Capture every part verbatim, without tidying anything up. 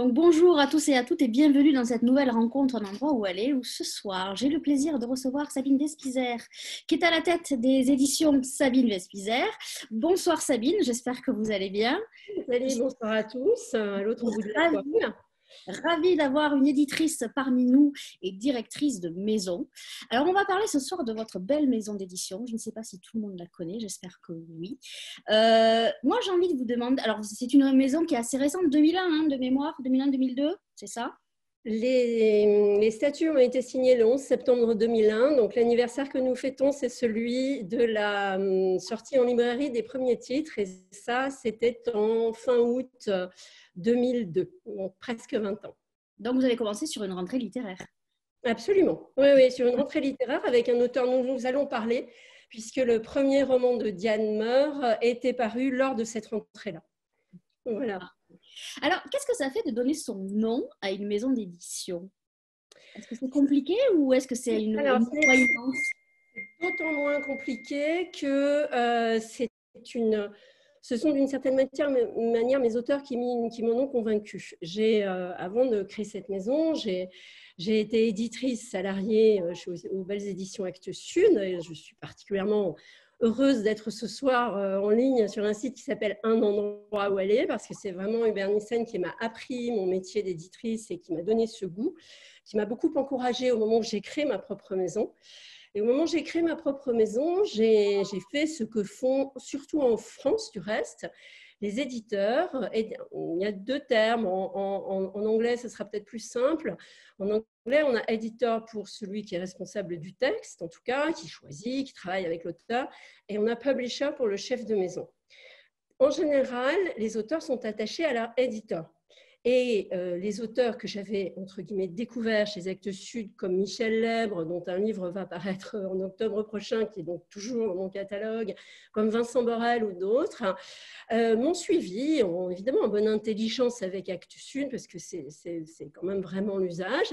Donc bonjour à tous et à toutes et bienvenue dans cette nouvelle rencontre Un endroit où aller, où ce soir j'ai le plaisir de recevoir Sabine Wespieser qui est à la tête des éditions Sabine Wespieser. Bonsoir Sabine, j'espère que vous allez bien. Salut, bonsoir à tous, à l'autre bout de la commune. Ravie d'avoir une éditrice parmi nous et directrice de maison. Alors, on va parler ce soir de votre belle maison d'édition. Je ne sais pas si tout le monde la connaît, j'espère que oui. Euh, moi, j'ai envie de vous demander... Alors, c'est une maison qui est assez récente, deux mille un, hein, de mémoire, deux mille un deux mille deux, c'est ça? Les, les statuts ont été signés le onze septembre deux mille un. Donc, l'anniversaire que nous fêtons, c'est celui de la hum, sortie en librairie des premiers titres. Et ça, c'était en fin août deux mille deux, donc presque vingt ans. Donc, vous avez commencé sur une rentrée littéraire. Absolument. Oui, oui, sur une rentrée littéraire avec un auteur dont nous allons parler, puisque le premier roman de Diane Meur était paru lors de cette rentrée-là. Voilà. Alors, qu'est-ce que ça fait de donner son nom à une maison d'édition? Est-ce que c'est compliqué ou est-ce que c'est une croyance? C'est d'autant moins compliqué que euh, c'est une... ce sont d'une certaine matière, manière mes auteurs qui m'en ont convaincue. J'ai, euh, avant de créer cette maison, j'ai été éditrice salariée aux, aux belles éditions Actes Sud et je suis particulièrement... heureuse d'être ce soir en ligne sur un site qui s'appelle Un endroit où aller, parce que c'est vraiment Hubert Nyssen qui m'a appris mon métier d'éditrice et qui m'a donné ce goût, qui m'a beaucoup encouragée au moment où j'ai créé ma propre maison. Et au moment où j'ai créé ma propre maison, j'ai fait ce que font, surtout en France du reste, les éditeurs. Et il y a deux termes, en, en, en anglais ce sera peut-être plus simple. En anglais on a éditeur pour celui qui est responsable du texte, en tout cas, qui choisit, qui travaille avec l'auteur, et on a publisher pour le chef de maison. En général, les auteurs sont attachés à leur éditeur. Et euh, les auteurs que j'avais, entre guillemets, découverts chez Actes Sud, comme Michèle Lesbre, dont un livre va paraître en octobre prochain, qui est donc toujours dans mon catalogue, comme Vincent Borel ou d'autres, euh, m'ont suivi, ont évidemment en bonne intelligence avec Actes Sud, parce que c'est quand même vraiment l'usage,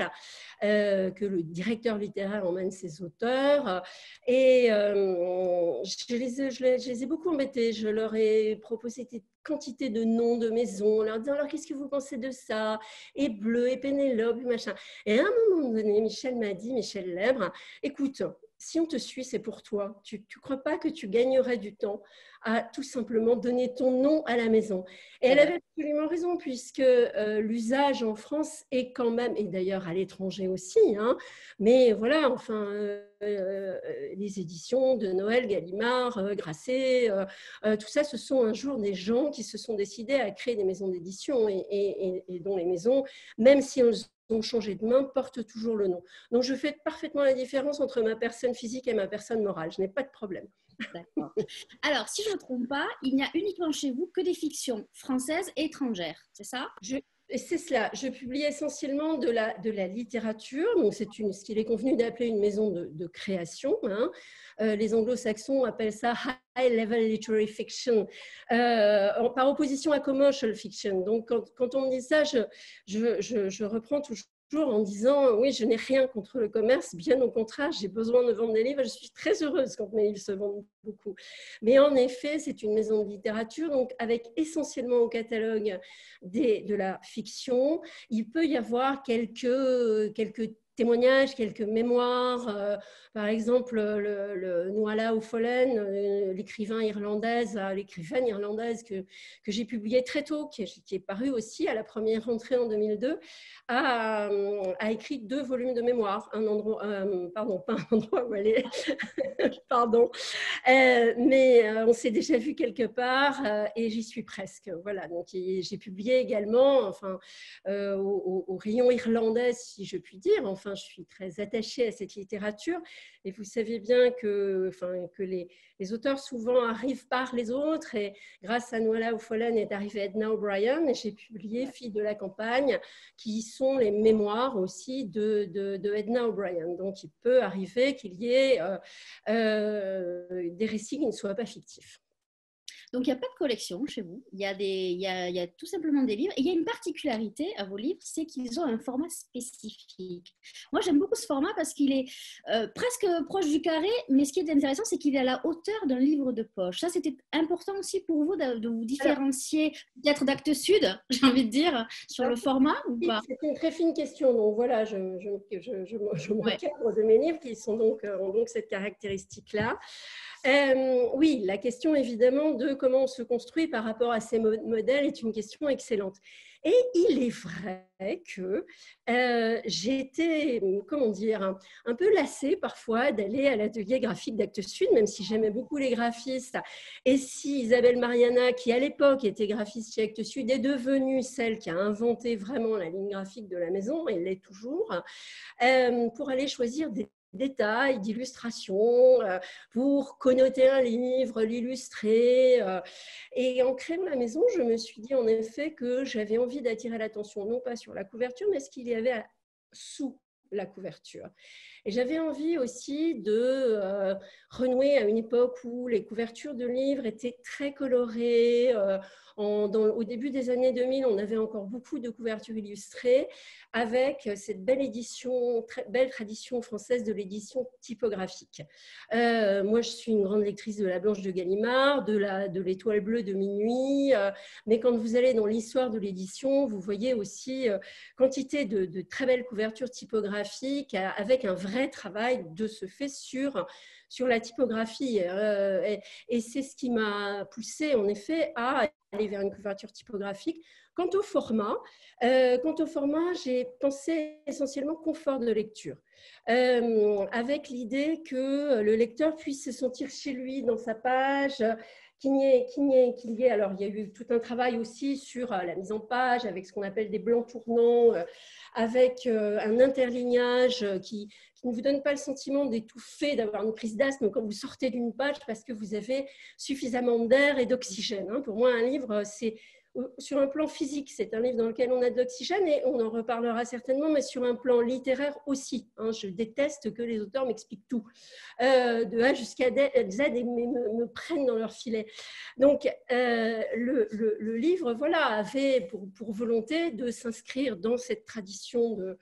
euh, que le directeur littéraire emmène ses auteurs. Et euh, je, les ai, je, les, je les ai beaucoup embêtés, je leur ai proposé des quantité de noms de maisons, en leur disant alors qu'est-ce que vous pensez de ça, et Bleu, et Pénélope, machin. Et à un moment donné, Michel m'a dit, Michèle Lesbre, écoute, si on te suit, c'est pour toi. Tu ne crois pas que tu gagnerais du temps à tout simplement donner ton nom à la maison? Et elle avait absolument raison, puisque euh, l'usage en France est quand même, et d'ailleurs à l'étranger aussi, hein, mais voilà, enfin, euh, euh, les éditions de Noël, Gallimard, euh, Grasset, euh, euh, tout ça, ce sont un jour des gens qui se sont décidés à créer des maisons d'édition et, et, et, et dont les maisons, même si elles ont changé de main, portent toujours le nom. Donc, je fais parfaitement la différence entre ma personne physique et ma personne morale. Je n'ai pas de problème. D'accord. Alors, si je ne me trompe pas, il n'y a uniquement chez vous que des fictions françaises et étrangères, c'est ça? je... C'est cela. Je publie essentiellement de la, de la littérature, donc c'est ce qu'il est convenu d'appeler une maison de, de création. Hein. Euh, les anglo-saxons appellent ça « high-level literary fiction euh, », par opposition à « commercial fiction ». Donc, quand, quand on me dit ça, je, je, je, je reprends toujours en disant « oui, je n'ai rien contre le commerce, bien au contraire, j'ai besoin de vendre des livres, je suis très heureuse quand mes livres se vendent beaucoup ». Mais en effet, c'est une maison de littérature, donc avec essentiellement au catalogue des, de la fiction, il peut y avoir quelques, quelques témoignages, quelques mémoires, euh, par exemple le, le Nuala O'Faolain, l'écrivain irlandaise, l'écrivaine irlandaise que, que j'ai publiée très tôt, qui est, qui est parue aussi à la première rentrée en deux mille deux, a, a écrit deux volumes de mémoire, un endroit, euh, pardon, pas un endroit où aller, pardon, euh, mais euh, on s'est déjà vu quelque part euh, et j'y suis presque, voilà, donc j'ai publié également, enfin, euh, au, au, au rayon irlandais, si je puis dire, enfin, Enfin, je suis très attachée à cette littérature et vous savez bien que, enfin, que les, les auteurs souvent arrivent par les autres et grâce à Nuala O'Faolain est arrivée Edna O'Brien et j'ai publié Filles de la campagne qui sont les mémoires aussi de, de, de Edna O'Brien. Donc, il peut arriver qu'il y ait euh, euh, des récits qui ne soient pas fictifs. Donc, il n'y a pas de collection chez vous. Il y a des, il y a, il y a tout simplement des livres. Et il y a une particularité à vos livres, c'est qu'ils ont un format spécifique. Moi, j'aime beaucoup ce format parce qu'il est euh, presque proche du carré, mais ce qui est intéressant, c'est qu'il est à la hauteur d'un livre de poche. Ça, c'était important aussi pour vous de, de vous différencier peut-être d'Actes Sud, j'ai envie de dire, sur Alors, le format ou pas? C'est une très fine question. Donc, voilà, je, je, je, je, je me ouais. cadre de mes livres qui sont donc, ont donc cette caractéristique-là. Euh, oui, la question évidemment de comment on se construit par rapport à ces modèles est une question excellente. Et il est vrai que euh, j'étais, comment dire, un peu lassée parfois d'aller à l'atelier graphique d'Actes Sud, même si j'aimais beaucoup les graphistes. Et si Isabelle Mariana, qui à l'époque était graphiste chez Actes Sud, est devenue celle qui a inventé vraiment la ligne graphique de la maison, elle l'est toujours, euh, pour aller choisir des détails, d'illustrations, pour connoter un livre, l'illustrer. Et en créant la maison, je me suis dit en effet que j'avais envie d'attirer l'attention, non pas sur la couverture, mais ce qu'il y avait sous la couverture. Et j'avais envie aussi de euh, renouer à une époque où les couvertures de livres étaient très colorées. Euh, en, dans, au début des années deux mille, on avait encore beaucoup de couvertures illustrées avec cette belle édition, très belle tradition française de l'édition typographique. Euh, moi, je suis une grande lectrice de La Blanche de Gallimard, de la, de L'Étoile bleue de Minuit. Euh, mais quand vous allez dans l'histoire de l'édition, vous voyez aussi euh, quantité de, de très belles couvertures typographiques avec un vrai travail de ce fait sur, sur la typographie. Et c'est ce qui m'a poussée, en effet, à aller vers une couverture typographique. Quant au format, euh, quant au format, j'ai pensé essentiellement confort de lecture, euh, avec l'idée que le lecteur puisse se sentir chez lui dans sa page, qu'il y ait, qu'il y ait, qu'il y ait. Alors, il y a eu tout un travail aussi sur la mise en page, avec ce qu'on appelle des blancs tournants, avec un interlignage qui, qui ne vous donne pas le sentiment d'étouffer, d'avoir une crise d'asthme quand vous sortez d'une page, parce que vous avez suffisamment d'air et d'oxygène. Pour moi, un livre, c'est... Sur un plan physique, c'est un livre dans lequel on a de l'oxygène et on en reparlera certainement, mais sur un plan littéraire aussi. Hein, je déteste que les auteurs m'expliquent tout, euh, de A jusqu'à Z, et me, me prennent dans leur filet. Donc, euh, le, le, le livre voilà, avait pour, pour volonté de s'inscrire dans cette tradition de...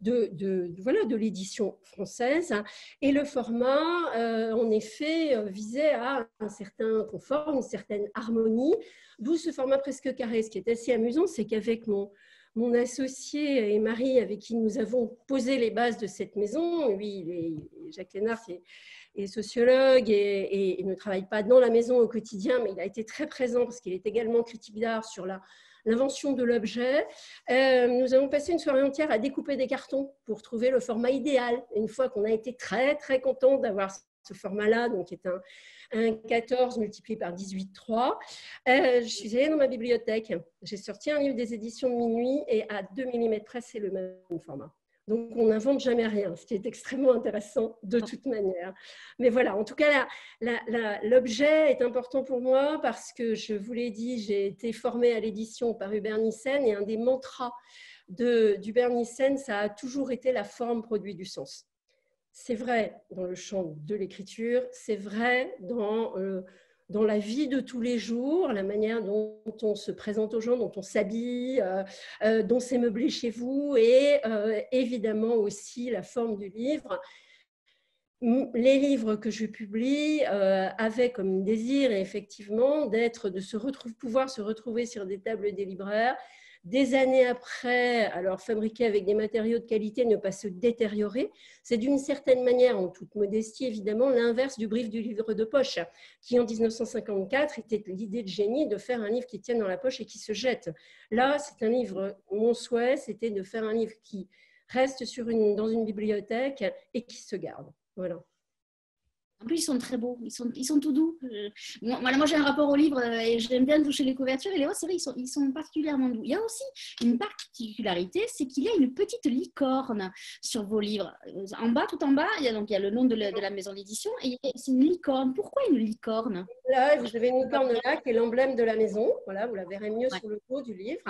de, de, de, voilà, de l'édition française. Et le format, euh, en effet, visait à un certain confort, une certaine harmonie, d'où ce format presque carré. Ce qui est assez amusant, c'est qu'avec mon, mon associé et mari, avec qui nous avons posé les bases de cette maison, lui, il est, Jacques Lenhardt est, est sociologue et, et, et ne travaille pas dans la maison au quotidien, mais il a été très présent parce qu'il est également critique d'art sur la l'invention de l'objet. Euh, nous avons passé une soirée entière à découper des cartons pour trouver le format idéal. Une fois qu'on a été très, très content d'avoir ce format-là, donc qui est un, un quatorze multiplié par dix-huit virgule trois, euh, je suis allée dans ma bibliothèque. J'ai sorti un livre des éditions de Minuit et à deux millimètres près, c'est le même format. Donc, on n'invente jamais rien, ce qui est extrêmement intéressant de toute manière. Mais voilà, en tout cas, l'objet est important pour moi parce que, je vous l'ai dit, j'ai été formée à l'édition par Hubert Nyssen et un des mantras d'Hubert Nyssen, ça a toujours été la forme produit du sens. C'est vrai dans le champ de l'écriture, c'est vrai dans... Euh, dans la vie de tous les jours, la manière dont on se présente aux gens, dont on s'habille, euh, euh, dont c'est meublé chez vous et euh, évidemment aussi la forme du livre. Les livres que je publie euh, avaient comme désir effectivement d'être, de se retrouver, pouvoir se retrouver sur des tables des libraires, des années après, alors fabriqués avec des matériaux de qualité, ne pas se détériorer, c'est d'une certaine manière, en toute modestie évidemment, l'inverse du brief du livre de poche, qui en mille neuf cent cinquante-quatre était l'idée de génie de faire un livre qui tient dans la poche et qui se jette. Là, c'est un livre, mon souhait, c'était de faire un livre qui reste sur une, dans une bibliothèque et qui se garde. Voilà. En plus, ils sont très beaux, ils sont, ils sont tout doux. Moi, moi j'ai un rapport au livre et j'aime bien toucher les couvertures. Et les autres, c'est vrai, ils sont, ils sont particulièrement doux. Il y a aussi une particularité, c'est qu'il y a une petite licorne sur vos livres. En bas, tout en bas, il y a, donc, il y a le nom de la, de la maison d'édition et c'est une licorne. Pourquoi une licorne? Là, vous avez une licorne là, qui est l'emblème de la maison. Voilà, vous la verrez mieux ouais. sur le dos du livre.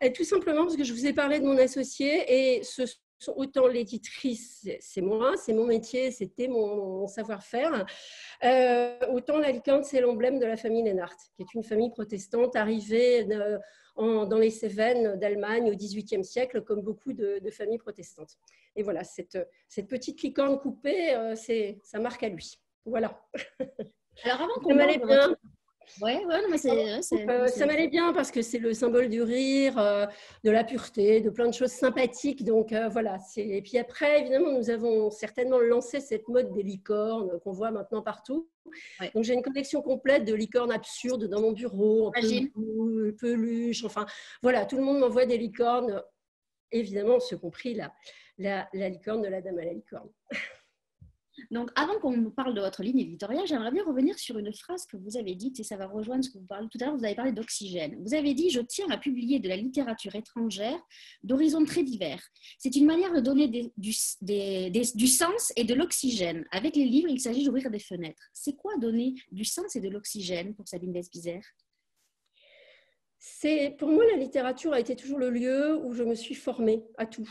Et tout simplement parce que je vous ai parlé de mon associé et ce autant l'éditrice, c'est moi, c'est mon métier, c'était mon, mon savoir-faire, euh, autant l'Alicante, c'est l'emblème de la famille Lenhardt, qui est une famille protestante arrivée de, en, dans les Cévennes d'Allemagne au dix-huitième siècle, comme beaucoup de, de familles protestantes. Et voilà, cette, cette petite licorne coupée, euh, c'est sa marque à lui. Voilà. Alors avant qu'on m'allait bien... Ouais, ouais, mais c'est, euh, ça m'allait bien parce que c'est le symbole du rire, euh, de la pureté, de plein de choses sympathiques. Donc euh, voilà. Et puis après, évidemment, nous avons certainement lancé cette mode des licornes qu'on voit maintenant partout. Ouais. Donc j'ai une collection complète de licornes absurdes dans mon bureau, en peluche. Enfin voilà, tout le monde m'envoie des licornes, évidemment, ce compris la, la, la licorne de la dame à la licorne. Donc, avant qu'on parle de votre ligne éditoriale, j'aimerais bien revenir sur une phrase que vous avez dite, et ça va rejoindre ce que vous parlez tout à l'heure, vous avez parlé d'oxygène. Vous avez dit « Je tiens à publier de la littérature étrangère d'horizons très divers. C'est une manière de donner des, du, des, des, du sens et de l'oxygène. Avec les livres, il s'agit d'ouvrir des fenêtres. » C'est quoi donner du sens et de l'oxygène pour Sabine Wespieser ? Pour moi, la littérature a été toujours le lieu où je me suis formée à tout.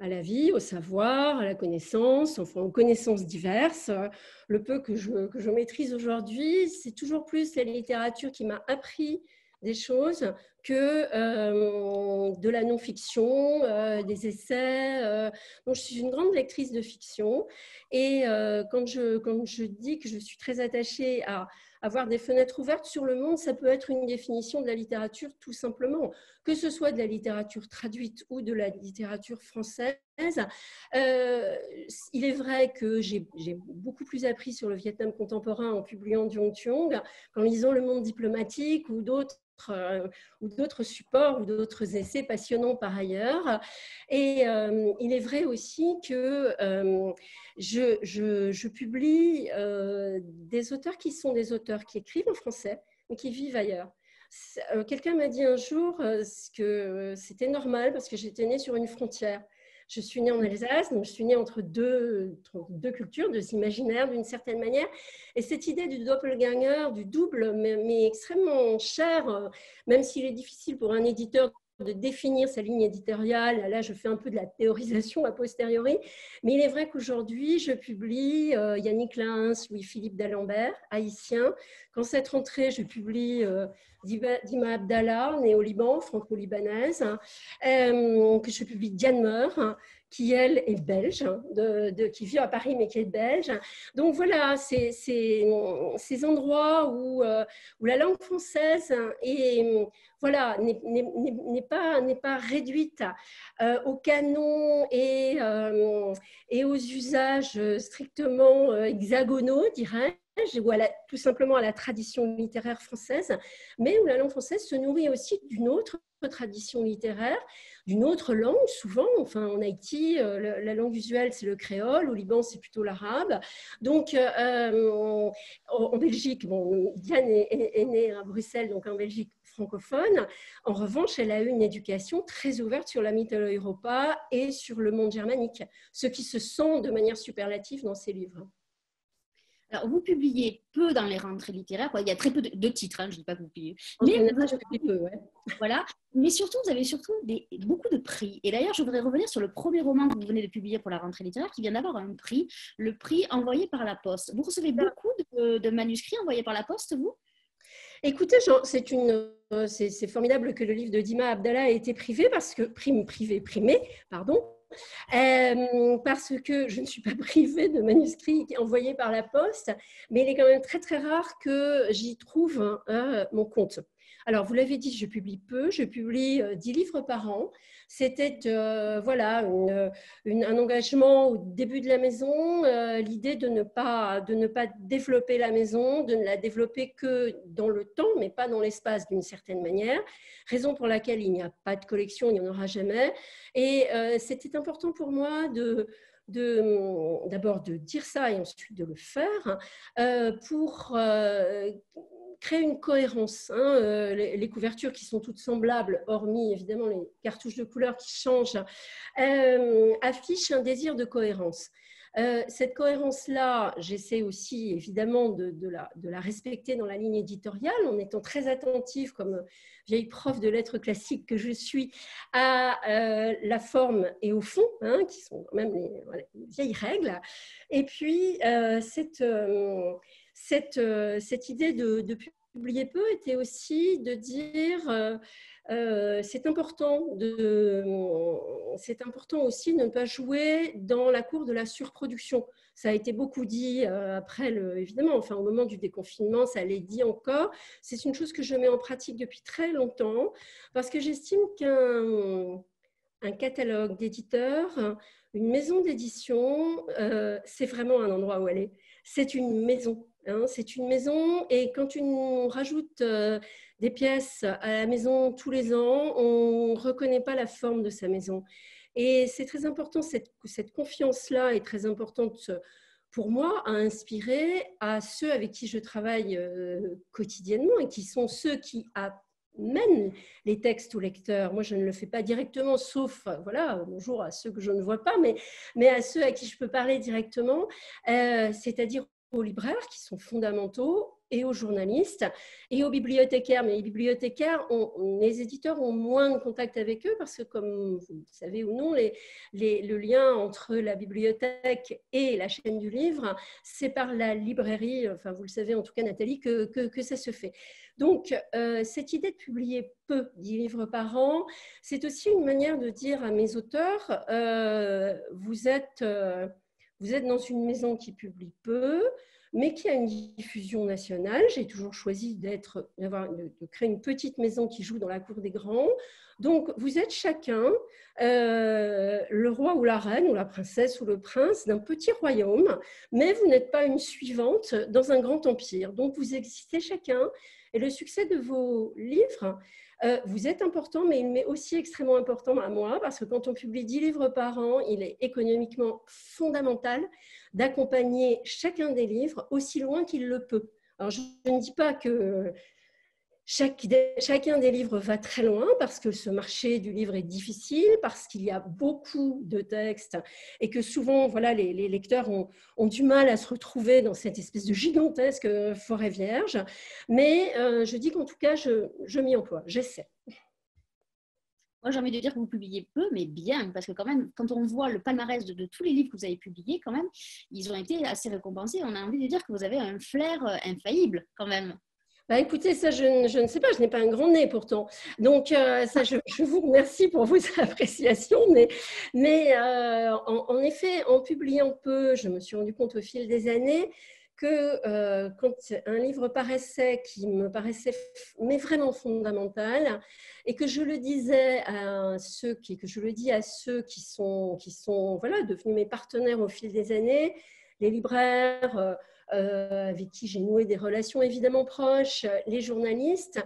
À la vie, au savoir, à la connaissance, enfin aux connaissances diverses. Le peu que je, que je maîtrise aujourd'hui, c'est toujours plus la littérature qui m'a appris des choses que euh, de la non-fiction, euh, des essais. Euh. Donc, je suis une grande lectrice de fiction. Et euh, quand, je, quand je dis que je suis très attachée à avoir des fenêtres ouvertes sur le monde, ça peut être une définition de la littérature tout simplement. Que ce soit de la littérature traduite ou de la littérature française, euh, il est vrai que j'ai beaucoup plus appris sur le Vietnam contemporain en publiant Duong Tuong qu'en lisant Le Monde diplomatique ou d'autres euh, ou d'autres supports ou d'autres essais passionnants par ailleurs. Et euh, il est vrai aussi que euh, je, je, je publie euh, des auteurs qui sont des auteurs qui écrivent en français mais qui vivent ailleurs. Euh, Quelqu'un m'a dit un jour euh, que c'était normal parce que j'étais née sur une frontière. Je suis née en Alsace, donc je suis née entre deux, entre deux cultures, deux imaginaires d'une certaine manière. Et cette idée du doppelganger, du double, mais, mais extrêmement chère, même s'il est difficile pour un éditeur de définir sa ligne éditoriale, là je fais un peu de la théorisation a posteriori, mais il est vrai qu'aujourd'hui je publie euh, Yannick Lenz, Louis-Philippe D'Alembert, haïtien. Quand cette rentrée, je publie euh, Dima Abdallah, née au Liban, franco-libanaise, euh, que je publie Diane Meur, qui elle est belge, de, de, qui vit à Paris mais qui est belge. Donc voilà, c'est ces endroits où, euh, où la langue française est, voilà, n'est pas, pas réduite euh, aux canons et, euh, et aux usages strictement hexagonaux, dirais-je, ou à la, tout simplement à la tradition littéraire française, mais où la langue française se nourrit aussi d'une autre tradition littéraire, d'une autre langue souvent. Enfin, en Haïti, euh, la langue usuelle, c'est le créole. Au Liban, c'est plutôt l'arabe. Donc, euh, en, en Belgique, bon, Diane est, est, est née à Bruxelles, donc en Belgique francophone. En revanche, elle a eu une éducation très ouverte sur la Mitteleuropa et sur le monde germanique, ce qui se sent de manière superlative dans ses livres. Alors, vous publiez peu dans les rentrées littéraires, quoi. Il y a très peu de, de titres, hein, je ne dis pas que vous publiez. Mais, là, je publie peu, ouais. Voilà. Mais surtout, vous avez surtout des, beaucoup de prix. Et d'ailleurs, je voudrais revenir sur le premier roman que vous venez de publier pour la rentrée littéraire, qui vient d'avoir un prix, le prix envoyé par la poste. Vous recevez beaucoup de, de manuscrits envoyés par la poste, vous ? Écoutez, c'est formidable que le livre de Dima Abdallah ait été privé, parce que, prime, privé, primé, pardon, Euh, parce que je ne suis pas privée de manuscrits envoyés par la poste, mais il est quand même très très rare que j'y trouve euh, mon compte. Alors, vous l'avez dit, je publie peu, je publie euh, dix livres par an. C'était euh, voilà, une, une, un engagement au début de la maison, euh, l'idée de ne pas, de ne pas développer la maison, de ne la développer que dans le temps, mais pas dans l'espace d'une certaine manière, raison pour laquelle il n'y a pas de collection, il n'y en aura jamais. Et euh, c'était important pour moi de... d'abord de, de dire ça et ensuite de le faire euh, pour euh, créer une cohérence. Hein, euh, les, les couvertures qui sont toutes semblables, hormis évidemment les cartouches de couleurs qui changent, euh, affichent un désir de cohérence. Euh, cette cohérence-là, j'essaie aussi évidemment de, de, la, de la respecter dans la ligne éditoriale, en étant très attentive, comme vieille prof de lettres classiques que je suis, à euh, la forme et au fond, hein, qui sont quand même les, voilà, les vieilles règles. Et puis, euh, cette, euh, cette, euh, cette idée de, de publier peu était aussi de dire... Euh, Euh, c'est important, de, c'est important aussi de ne pas jouer dans la cour de la surproduction. Ça a été beaucoup dit euh, après, le, évidemment, enfin, au moment du déconfinement, ça l'est dit encore. C'est une chose que je mets en pratique depuis très longtemps parce que j'estime qu'un un catalogue d'éditeurs, une maison d'édition, euh, c'est vraiment un endroit où aller. C'est une maison. Hein, c'est une maison, et quand on rajoute euh, des pièces à la maison tous les ans, on ne reconnaît pas la forme de sa maison. Et c'est très important, cette, cette confiance-là est très importante pour moi, à inspirer à ceux avec qui je travaille euh, quotidiennement et qui sont ceux qui amènent les textes aux lecteurs. Moi, je ne le fais pas directement, sauf, voilà, bonjour à ceux que je ne vois pas, mais, mais à ceux à qui je peux parler directement, euh, c'est-à-dire aux libraires qui sont fondamentaux, et aux journalistes, et aux bibliothécaires. Mais les bibliothécaires, ont, on, les éditeurs ont moins de contact avec eux parce que, comme vous le savez ou non, les, les, le lien entre la bibliothèque et la chaîne du livre, c'est par la librairie, enfin vous le savez en tout cas Nathalie, que, que, que ça se fait. Donc euh, cette idée de publier peu, dix livres par an, c'est aussi une manière de dire à mes auteurs, euh, vous êtes... Euh, Vous êtes dans une maison qui publie peu, mais qui a une diffusion nationale. J'ai toujours choisi d'être, de créer une petite maison qui joue dans la cour des grands. Donc, vous êtes chacun euh, le roi ou la reine, ou la princesse ou le prince d'un petit royaume, mais vous n'êtes pas une suivante dans un grand empire. Donc, vous existez chacun, et le succès de vos livres... Euh, vous êtes important, mais il m'est aussi extrêmement important à moi, parce que quand on publie dix livres par an, il est économiquement fondamental d'accompagner chacun des livres aussi loin qu'il le peut. Alors, je ne dis pas que chaque, chacun des livres va très loin, parce que ce marché du livre est difficile, parce qu'il y a beaucoup de textes, et que souvent, voilà, les, les lecteurs ont, ont du mal à se retrouver dans cette espèce de gigantesque forêt vierge. Mais euh, je dis qu'en tout cas, je, je m'y emploie, j'essaie. Moi, j'ai envie de dire que vous publiez peu, mais bien, parce que quand même, quand on voit le palmarès de, de tous les livres que vous avez publiés, quand même, ils ont été assez récompensés. On a envie de dire que vous avez un flair infaillible, quand même. Bah écoutez, ça je, je ne sais pas, je n'ai pas un grand nez pourtant, donc euh, ça je, je vous remercie pour vos appréciations, mais, mais euh, en, en effet, en publiant peu, je me suis rendu compte au fil des années que euh, quand un livre paraissait, qui me paraissait mais vraiment fondamental, et que je le disais à ceux qui, que je le dis à ceux qui sont, qui sont voilà, devenus mes partenaires au fil des années, les libraires, euh, Euh, avec qui j'ai noué des relations évidemment proches, les journalistes,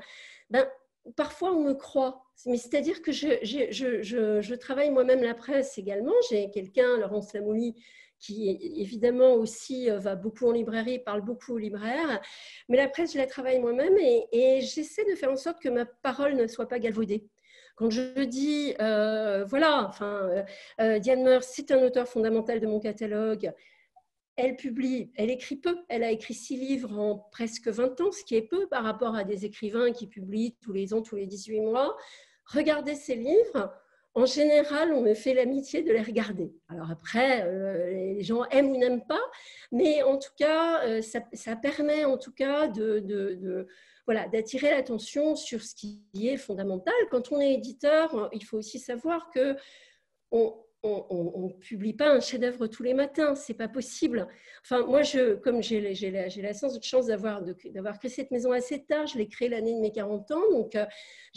ben, parfois on me croit. Mais c'est-à-dire que je, je, je, je, je travaille moi-même la presse également. J'ai quelqu'un, Laurence Lamouli, qui évidemment aussi va beaucoup en librairie, parle beaucoup aux libraires. Mais la presse, je la travaille moi-même et, et j'essaie de faire en sorte que ma parole ne soit pas galvaudée. Quand je dis, euh, voilà, enfin, euh, Diane Meur, c'est un auteur fondamental de mon catalogue, elle publie, elle écrit peu, elle a écrit six livres en presque vingt ans, ce qui est peu par rapport à des écrivains qui publient tous les ans, tous les dix-huit mois. Regardez ces livres, en général, on me fait l'amitié de les regarder. Alors après, euh, les gens aiment ou n'aiment pas, mais en tout cas, euh, ça, ça permet en tout cas de... de, de Voilà, d'attirer l'attention sur ce qui est fondamental. Quand on est éditeur, il faut aussi savoir que... on, On ne publie pas un chef-d'œuvre tous les matins, c'est pas possible. Enfin, moi, je, comme j'ai la, la chance d'avoir créé cette maison assez tard, je l'ai créée l'année de mes quarante ans, donc euh,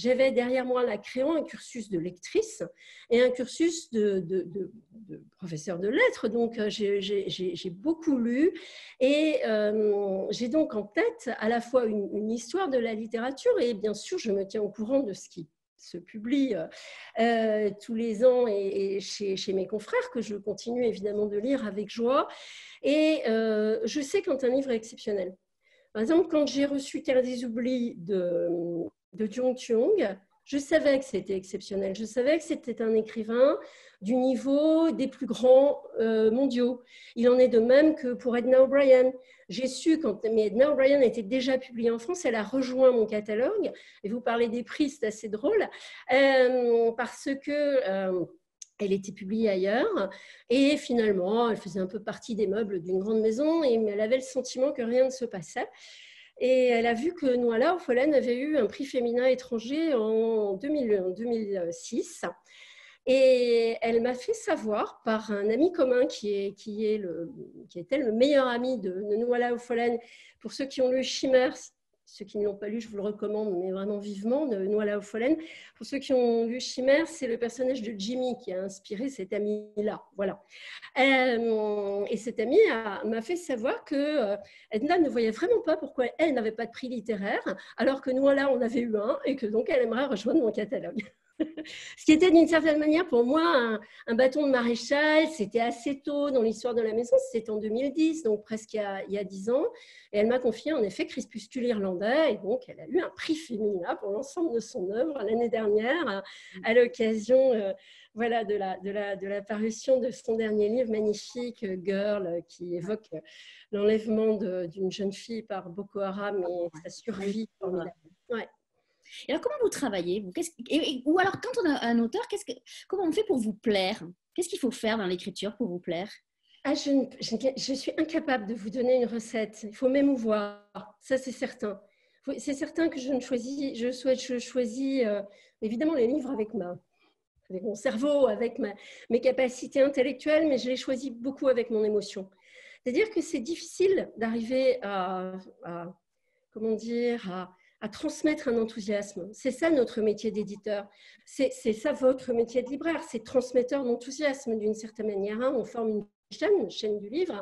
j'avais derrière moi, la créant, un cursus de lectrice et un cursus de, de, de, de professeur de lettres, donc euh, j'ai beaucoup lu et euh, j'ai donc en tête à la fois une, une histoire de la littérature et bien sûr, je me tiens au courant de ce qui se publie euh, tous les ans et, et chez, chez mes confrères, que je continue évidemment de lire avec joie. Et euh, je sais quand un livre est exceptionnel. Par exemple, quand j'ai reçu Terre des oublis de, de Duong Tuong, je savais que c'était exceptionnel. Je savais que c'était un écrivain du niveau des plus grands euh, mondiaux. Il en est de même que pour Edna O'Brien. J'ai su, quand mais Edna O'Brien était déjà publiée en France, elle a rejoint mon catalogue, et vous parlez des prix, c'est assez drôle, euh, parce que... Euh, elle était publiée ailleurs et finalement, elle faisait un peu partie des meubles d'une grande maison et elle avait le sentiment que rien ne se passait. Et elle a vu que Nuala O'Faolain avait eu un prix féminin étranger en deux mille six. Et elle m'a fait savoir par un ami commun qui, est, qui, est le, qui était le meilleur ami de, de Nuala O'Faolain. Pour ceux qui ont lu Chimères, ceux qui ne l'ont pas lu, je vous le recommande, mais vraiment vivement, de Nuala O'Faolain. Pour ceux qui ont lu Chimères, c'est le personnage de Jimmy qui a inspiré cet ami-là. Voilà. Euh, et cet ami m'a fait savoir que Edna ne voyait vraiment pas pourquoi elle n'avait pas de prix littéraire, alors que Nuala en avait eu un et que donc elle aimerait rejoindre mon catalogue. Ce qui était d'une certaine manière pour moi un, un bâton de maréchal, c'était assez tôt dans l'histoire de la maison, c'était en deux mille dix, donc presque il y a, il y a dix ans, et elle m'a confié en effet Crépuscule Irlandais, et donc elle a eu un prix féminin pour l'ensemble de son œuvre l'année dernière, à l'occasion euh, voilà, de, la, de, la, de la parution de son dernier livre magnifique, Girl, qui évoque l'enlèvement d'une jeune fille par Boko Haram et sa survie formidable. Ouais. Et alors, comment vous travaillez vous, et, ou alors, quand on a un auteur, que, comment on fait pour vous plaire? Qu'est-ce qu'il faut faire dans l'écriture pour vous plaire? ah, je, ne, je, je suis incapable de vous donner une recette. Il faut m'émouvoir, ça c'est certain. C'est certain que je ne choisis, je, souhaite, je choisis euh, évidemment les livres avec, ma, avec mon cerveau, avec ma, mes capacités intellectuelles, mais je les choisis beaucoup avec mon émotion. C'est-à-dire que c'est difficile d'arriver à, à, comment dire, à... à transmettre un enthousiasme. C'est ça notre métier d'éditeur. C'est ça votre métier de libraire, c'est transmetteur d'enthousiasme d'une certaine manière. Hein, on forme une chaîne, une chaîne du livre,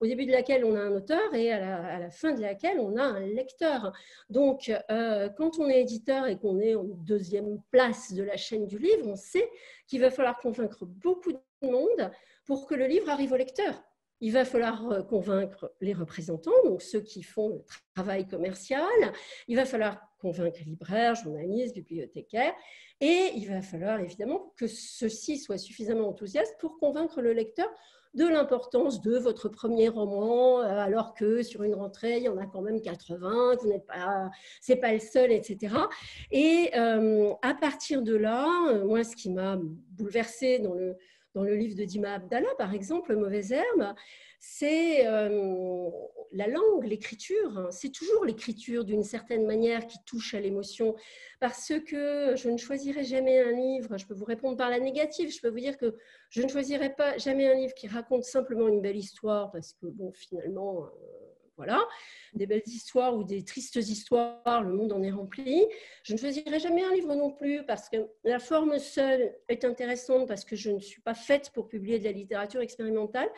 au début de laquelle on a un auteur et à la, à la fin de laquelle on a un lecteur. Donc, euh, quand on est éditeur et qu'on est en deuxième place de la chaîne du livre, on sait qu'il va falloir convaincre beaucoup de monde pour que le livre arrive au lecteur. Il va falloir convaincre les représentants, donc ceux qui font le travail commercial. Il va falloir convaincre libraires, journalistes, bibliothécaires. Et il va falloir évidemment que ceux-ci soient suffisamment enthousiastes pour convaincre le lecteur de l'importance de votre premier roman, alors que sur une rentrée, il y en a quand même quatre-vingts, vous n'êtes pas, c'est pas le seul, et cetera. Et euh, à partir de là, moi, ce qui m'a bouleversée dans le... dans le livre de Dima Abdallah, par exemple, Mauvaise Herbe, c'est euh, la langue, l'écriture. C'est toujours l'écriture d'une certaine manière qui touche à l'émotion, parce que je ne choisirai jamais un livre, je peux vous répondre par la négative, je peux vous dire que je ne choisirai pas jamais un livre qui raconte simplement une belle histoire, parce que bon, finalement... Euh, Voilà, des belles histoires ou des tristes histoires, le monde en est rempli. Je ne choisirai jamais un livre non plus parce que la forme seule est intéressante parce que je ne suis pas faite pour publier de la littérature expérimentale.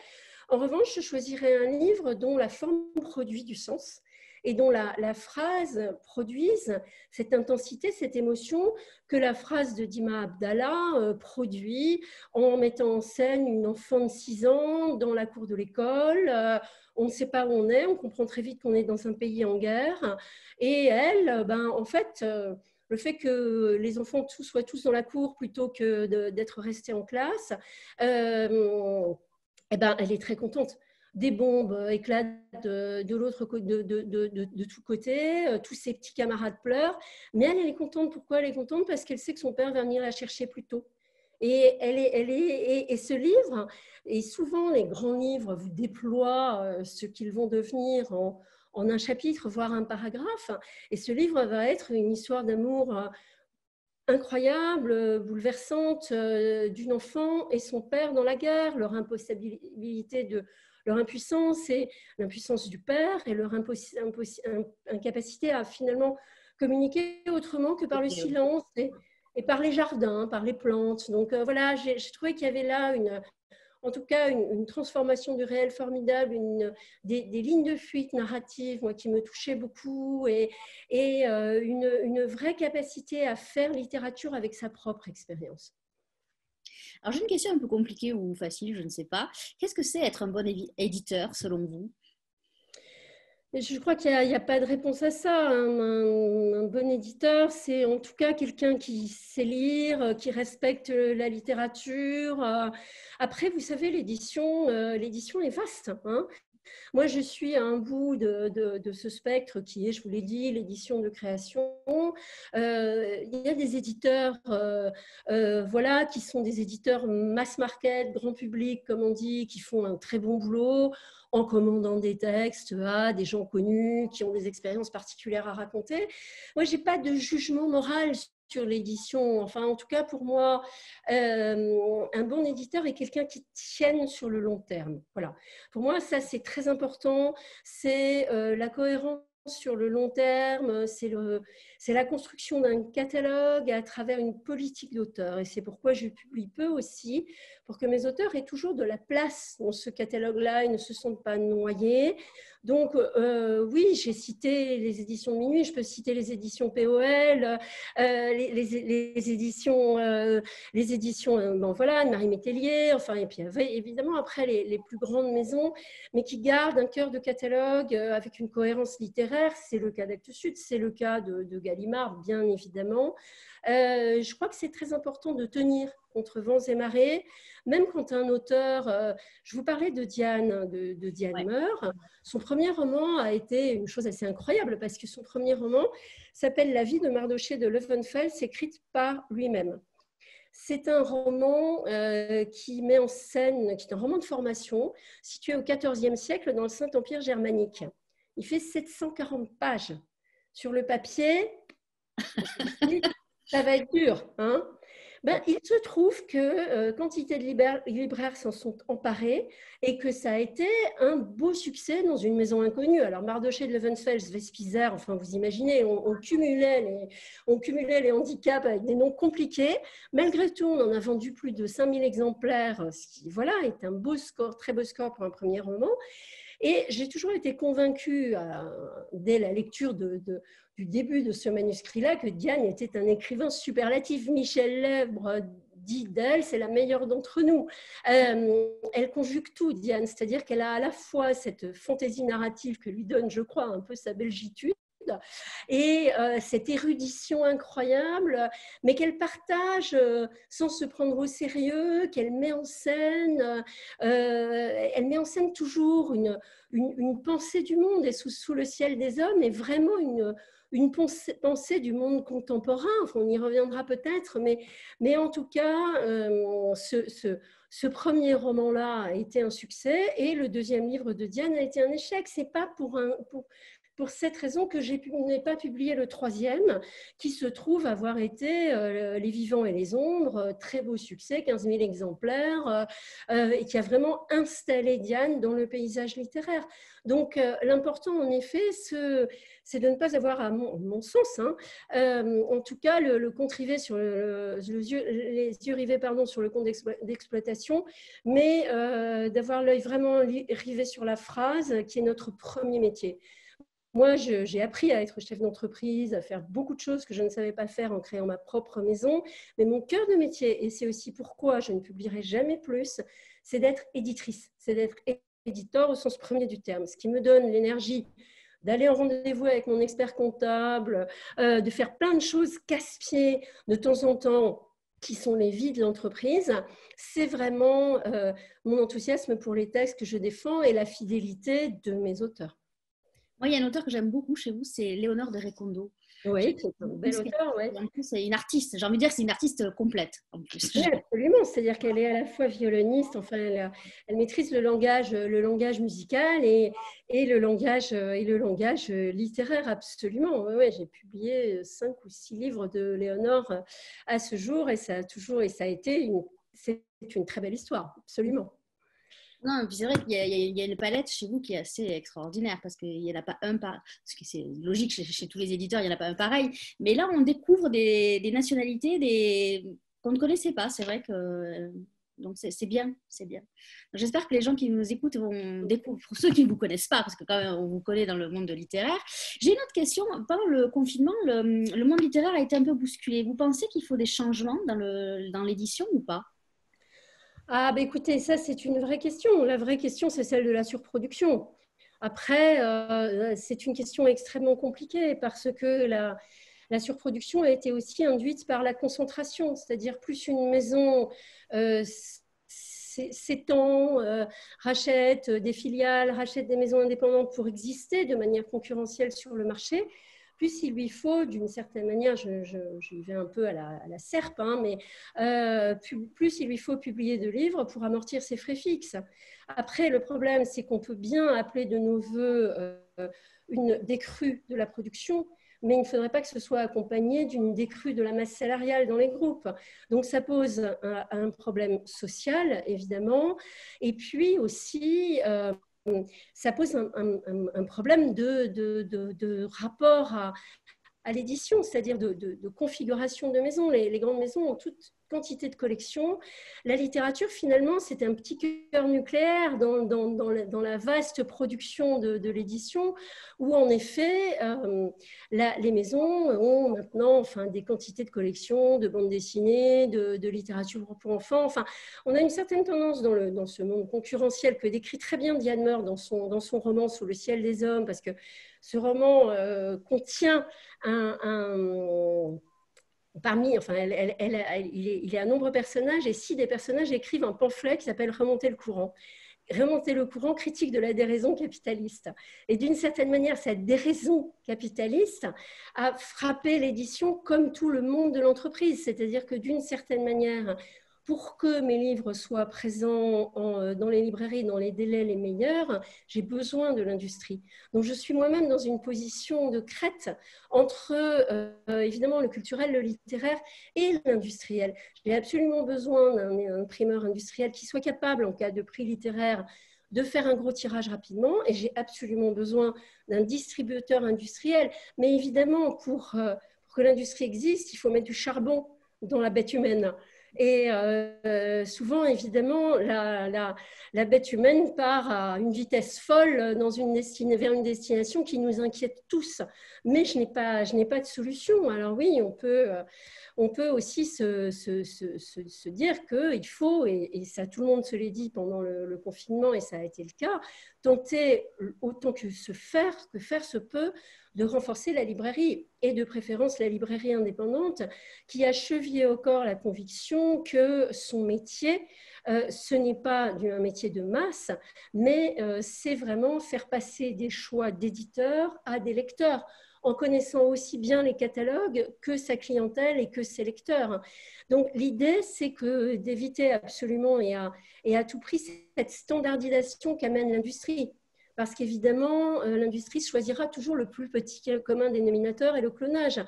En revanche, je choisirai un livre dont la forme produit du sens et dont la, la phrase produise cette intensité, cette émotion que la phrase de Dima Abdallah produit en mettant en scène une enfant de six ans dans la cour de l'école. On ne sait pas où on est, on comprend très vite qu'on est dans un pays en guerre. Et elle, ben, en fait, le fait que les enfants tous, soient tous dans la cour plutôt que d'être restés en classe, euh, eh ben, elle est très contente. Des bombes éclatent de, de l'autre de, de, de, de, de tous côtés, tous ses petits camarades pleurent, mais elle, elle est contente. Pourquoi elle est contente? Parce qu'elle sait que son père va venir la chercher plus tôt. Et, elle est, elle est, et, et ce livre, et souvent les grands livres vous déploient ce qu'ils vont devenir en, en un chapitre, voire un paragraphe, et ce livre va être une histoire d'amour incroyable, bouleversante, d'une enfant et son père dans la guerre, leur impossibilité de... leur impuissance et l'impuissance du père et leur incapacité à finalement communiquer autrement que par le silence et, et par les jardins, par les plantes. Donc euh, voilà, j'ai trouvé qu'il y avait là une, en tout cas une, une transformation du réel formidable, une, des, des lignes de fuite narratives moi, qui me touchaient beaucoup et, et euh, une, une vraie capacité à faire littérature avec sa propre expérience. Alors, j'ai une question un peu compliquée ou facile, je ne sais pas. Qu'est-ce que c'est être un bon éditeur, selon vous? Je crois qu'il n'y a, a pas de réponse à ça. Un, un, un bon éditeur, c'est en tout cas quelqu'un qui sait lire, qui respecte la littérature. Après, vous savez, l'édition, l'édition est vaste, hein. Moi, je suis à un bout de, de, de ce spectre qui est, je vous l'ai dit, l'édition de création. Euh, il y a des éditeurs euh, euh, voilà, qui sont des éditeurs mass market, grand public, comme on dit, qui font un très bon boulot en commandant des textes à des gens connus qui ont des expériences particulières à raconter. Moi, je n'ai pas de jugement moral sur l'édition. Enfin, en tout cas, pour moi, euh, un bon éditeur est quelqu'un qui tienne sur le long terme. Voilà. Pour moi, ça, c'est très important. C'est euh, la cohérence sur le long terme. C'est le, c'est la construction d'un catalogue à travers une politique d'auteur. Et c'est pourquoi je publie peu aussi, pour que mes auteurs aient toujours de la place dans ce catalogue-là. Ils ne se sentent pas noyés. Donc, euh, oui, j'ai cité les éditions de Minuit, je peux citer les éditions P O L, euh, les, les, les éditions, euh, les éditions bon, voilà, Marie Métellier, enfin, et puis évidemment, après, les, les plus grandes maisons, mais qui gardent un cœur de catalogue avec une cohérence littéraire. C'est le cas d'Actes Sud, c'est le cas de, de Gallimard, bien évidemment. Euh, je crois que c'est très important de tenir contre vents et marées, même quand un auteur, euh, je vous parlais de Diane, de, de Diane ouais. Meur, son premier roman a été une chose assez incroyable, parce que son premier roman s'appelle La vie de Mardochée de Löwenfels, écrite par lui-même. C'est un roman euh, qui met en scène, qui est un roman de formation, situé au quatorzième siècle dans le Saint-Empire germanique. Il fait sept cent quarante pages. Sur le papier, ça va être dur, hein. Ben, il se trouve que euh, quantité de libraires, libraires s'en sont emparés et que ça a été un beau succès dans une maison inconnue. Alors, Mardochée de Löwenfels, Wespieser, enfin, vous imaginez, on, on, cumulait les, on cumulait les handicaps avec des noms compliqués. Malgré tout, on en a vendu plus de cinq mille exemplaires, ce qui, voilà, est un beau score, très beau score pour un premier roman. Et j'ai toujours été convaincue, euh, dès la lecture de, de, du début de ce manuscrit-là, que Diane était un écrivain superlatif. Michèle Lesbre dit d'elle, c'est la meilleure d'entre nous. Euh, elle conjugue tout, Diane, c'est-à-dire qu'elle a à la fois cette fantaisie narrative que lui donne, je crois, un peu sa belgitude, et euh, cette érudition incroyable, mais qu'elle partage euh, sans se prendre au sérieux, qu'elle met en scène, euh, elle met en scène toujours une, une, une pensée du monde, et sous, sous le ciel des hommes, et vraiment une, une pensée, pensée du monde contemporain. Enfin, on y reviendra peut-être, mais, mais en tout cas, euh, ce, ce, ce premier roman-là a été un succès, et le deuxième livre de Diane a été un échec. C'est pas pour un... Pour, Pour cette raison que je n'ai pas publié le troisième, qui se trouve avoir été euh, Les Vivants et les Ombres, très beau succès, quinze mille exemplaires, euh, et qui a vraiment installé Diane dans le paysage littéraire. Donc, euh, l'important, en effet, c'est de ne pas avoir, à mon, mon sens, hein, euh, en tout cas, le, le compte rivé sur le, le, les yeux rivés pardon, sur le compte d'exploitation, mais euh, d'avoir l'œil vraiment rivé sur la phrase, qui est notre premier métier. Moi, j'ai appris à être chef d'entreprise, à faire beaucoup de choses que je ne savais pas faire en créant ma propre maison. Mais mon cœur de métier, et c'est aussi pourquoi je ne publierai jamais plus, c'est d'être éditrice, c'est d'être éditeur au sens premier du terme. Ce qui me donne l'énergie d'aller en rendez-vous avec mon expert comptable, euh, de faire plein de choses casse-pieds de temps en temps, qui sont les vies de l'entreprise. C'est vraiment euh, mon enthousiasme pour les textes que je défends et la fidélité de mes auteurs. Moi, il y a un auteur que j'aime beaucoup chez vous, c'est Léonore de Recondo. Oui, c'est un bel auteur. Ouais. En plus, c'est une artiste. J'ai envie de dire, c'est une artiste complète. En plus. Oui, absolument. C'est-à-dire qu'elle est à la fois violoniste, enfin, elle, elle maîtrise le langage, le langage musical et, et le langage et le langage littéraire, absolument. Ouais, ouais, j'ai publié cinq ou six livres de Léonore à ce jour, et ça a toujours et ça a été une, c'est une très belle histoire, absolument. Non, c'est vrai qu'il y, y a une palette chez vous qui est assez extraordinaire, parce qu'il n'y en a pas un pareil, parce que c'est logique, chez, chez tous les éditeurs, il n'y en a pas un pareil. Mais là, on découvre des, des nationalités des, qu'on ne connaissait pas, c'est vrai que... Donc, c'est bien, c'est bien. J'espère que les gens qui nous écoutent vont découvrir, pour ceux qui ne vous connaissent pas, parce que quand même, on vous connaît dans le monde littéraire. J'ai une autre question. Pendant le confinement, le, le monde littéraire a été un peu bousculé. Vous pensez qu'il faut des changements dans l'édition ou pas ? Ah, bah écoutez, ça c'est une vraie question. La vraie question, c'est celle de la surproduction. Après, euh, c'est une question extrêmement compliquée parce que la, la surproduction a été aussi induite par la concentration, c'est-à-dire plus une maison euh, s'étend, euh, rachète des filiales, rachète des maisons indépendantes pour exister de manière concurrentielle sur le marché, plus il lui faut, d'une certaine manière, je, je, je vais un peu à la, à la serpe, hein, mais euh, plus il lui faut publier de livres pour amortir ses frais fixes. Après, le problème, c'est qu'on peut bien appeler de nos voeux euh, une décrue de la production, mais il ne faudrait pas que ce soit accompagné d'une décrue de la masse salariale dans les groupes. Donc, ça pose un, un problème social, évidemment, et puis aussi... Euh, ça pose un, un, un problème de, de, de, de rapport à, à l'édition, c'est-à-dire de, de, de configuration de maisons. Les, les grandes maisons ont toute quantité de collections. La littérature, finalement, c'est un petit cœur nucléaire dans, dans, dans, la, dans la vaste production de, de l'édition, où en effet, euh, la, les maisons ont maintenant enfin, des quantités de collections, de bandes dessinées, de, de littérature pour enfants. Enfin, on a une certaine tendance dans, le, dans ce monde concurrentiel que décrit très bien Diane Meur dans son, dans son roman Sous le ciel des hommes, parce que ce roman euh, contient un... un Parmi, enfin, elle, elle, elle, elle, il, est, il y a un nombre de personnages et six des personnages écrivent un pamphlet qui s'appelle « Remonter le courant ». « Remonter le courant, critique de la déraison capitaliste ». Et d'une certaine manière, cette déraison capitaliste a frappé l'édition comme tout le monde de l'entreprise. C'est-à-dire que d'une certaine manière, pour que mes livres soient présents en, dans les librairies, dans les délais les meilleurs, j'ai besoin de l'industrie. Donc je suis moi-même dans une position de crête entre euh, évidemment le culturel, le littéraire et l'industriel. J'ai absolument besoin d'un imprimeur industriel qui soit capable, en cas de prix littéraire, de faire un gros tirage rapidement, et j'ai absolument besoin d'un distributeur industriel. Mais évidemment, pour, euh, pour que l'industrie existe, il faut mettre du charbon dans la bête humaine. Et euh, souvent, évidemment, la, la, la bête humaine part à une vitesse folle dans une destinée, vers une destination qui nous inquiète tous. Mais je n'ai pas, je n'ai pas de solution. Alors oui, on peut, on peut aussi se, se, se, se, se dire qu'il faut, et, et ça tout le monde se l'est dit pendant le, le confinement, et ça a été le cas, tenter autant que se faire, que faire se peut, de renforcer la librairie, et de préférence la librairie indépendante, qui a chevillé au corps la conviction que son métier, euh, ce n'est pas un métier de masse, mais euh, c'est vraiment faire passer des choix d'éditeurs à des lecteurs, en connaissant aussi bien les catalogues que sa clientèle et que ses lecteurs. Donc l'idée, c'est que d'éviter absolument et à, et à tout prix cette standardisation qu'amène l'industrie. Parce qu'évidemment, l'industrie choisira toujours le plus petit commun dénominateur et le clonage.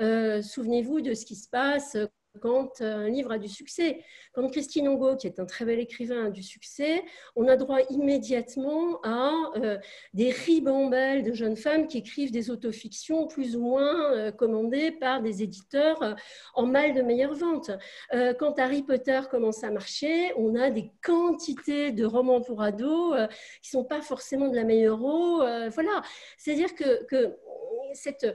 Euh, Souvenez-vous de ce qui se passe quand un livre a du succès. Quand Christine Angot, qui est un très bel écrivain, a du succès, on a droit immédiatement à euh, des ribambelles de jeunes femmes qui écrivent des autofictions plus ou moins euh, commandées par des éditeurs euh, en mal de meilleure vente. Euh, quand Harry Potter commence à marcher, on a des quantités de romans pour ados euh, qui ne sont pas forcément de la meilleure eau. Euh, voilà. C'est-à-dire que, que cette...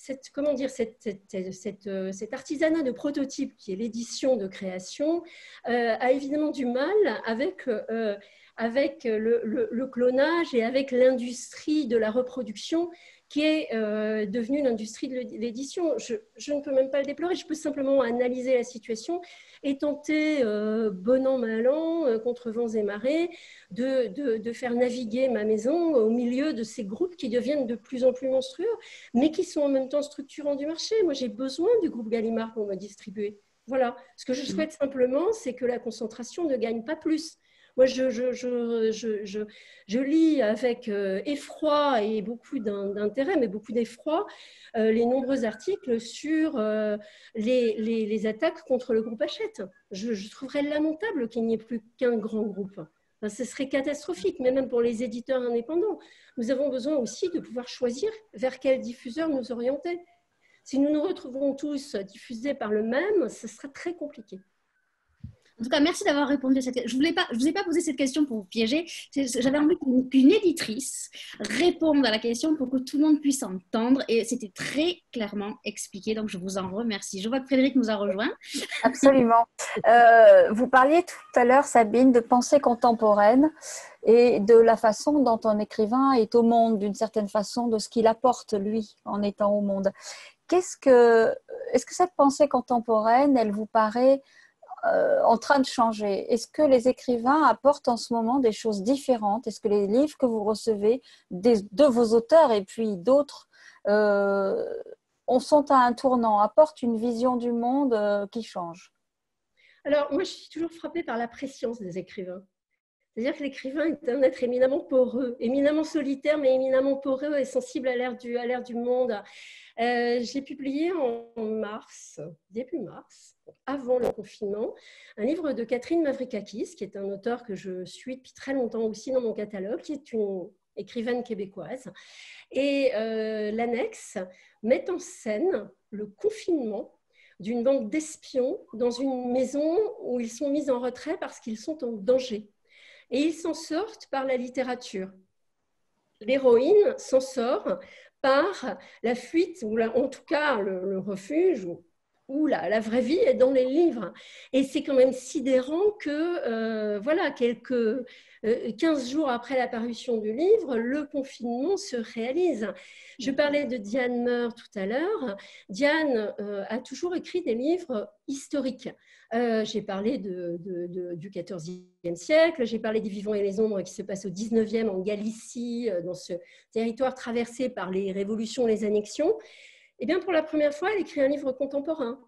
Cette, comment dire, cette, cette, cette, cet artisanat de prototype qui est l'édition de création euh, a évidemment du mal avec, euh, avec le, le, le clonage et avec l'industrie de la reproduction qui est euh, devenue l'industrie de l'édition. Je, je ne peux même pas le déplorer, je peux simplement analyser la situation et tenter, euh, bon an, mal an, euh, contre vents et marées, de, de, de faire naviguer ma maison au milieu de ces groupes qui deviennent de plus en plus monstrueux, mais qui sont en même temps structurants du marché. Moi, j'ai besoin du groupe Gallimard pour me distribuer. Voilà. Ce que je souhaite simplement, c'est que la concentration ne gagne pas plus. Moi, je, je, je, je, je, je lis avec effroi et beaucoup d'intérêt, mais beaucoup d'effroi, euh, les nombreux articles sur euh, les, les, les attaques contre le groupe Hachette. Je, je trouverais lamentable qu'il n'y ait plus qu'un grand groupe. Enfin, ce serait catastrophique, mais même pour les éditeurs indépendants. Nous avons besoin aussi de pouvoir choisir vers quel diffuseur nous orienter. Si nous nous retrouvons tous diffusés par le même, ce sera très compliqué. En tout cas, merci d'avoir répondu à cette question. Je voulais pas, je vous ai pas posé cette question pour vous piéger. J'avais envie qu'une qu'une éditrice réponde à la question pour que tout le monde puisse entendre. Et c'était très clairement expliqué. Donc, je vous en remercie. Je vois que Frédéric nous a rejoint. Absolument. Euh, vous parliez tout à l'heure, Sabine, de pensée contemporaine et de la façon dont un écrivain est au monde, d'une certaine façon, de ce qu'il apporte, lui, en étant au monde. Qu'est-ce que, est-ce que cette pensée contemporaine, elle vous paraît euh, en train de changer? Est-ce que les écrivains apportent en ce moment des choses différentes? Est-ce que les livres que vous recevez des, de vos auteurs et puis d'autres euh, on sont à un tournant, apportent une vision du monde euh, qui change? Alors, moi, je suis toujours frappée par la préscience des écrivains. C'est-à-dire que l'écrivain est un être éminemment poreux, éminemment solitaire, mais éminemment poreux et sensible à l'ère du, à l'ère du monde. Euh, j'ai publié en mars, début mars, avant le confinement, un livre de Catherine Mavrikakis, qui est un auteur que je suis depuis très longtemps aussi dans mon catalogue, qui est une écrivaine québécoise. Et euh, l'annexe met en scène le confinement d'une bande d'espions dans une maison où ils sont mis en retrait parce qu'ils sont en danger. Et ils s'en sortent par la littérature. L'héroïne s'en sort par la fuite, ou la, en tout cas le, le refuge, ou, ou la, la vraie vie est dans les livres. Et c'est quand même sidérant que, euh, voilà, quelques euh, quinze jours après la parution du livre, le confinement se réalise. Je parlais de Diane Meur tout à l'heure. Diane euh, a toujours écrit des livres historiques. Euh, j'ai parlé de, de, de, du quatorzième siècle, j'ai parlé des Vivants et les Ombres qui se passe au dix-neuvième en Galicie, dans ce territoire traversé par les révolutions, les annexions. Et bien, pour la première fois, elle écrit un livre contemporain.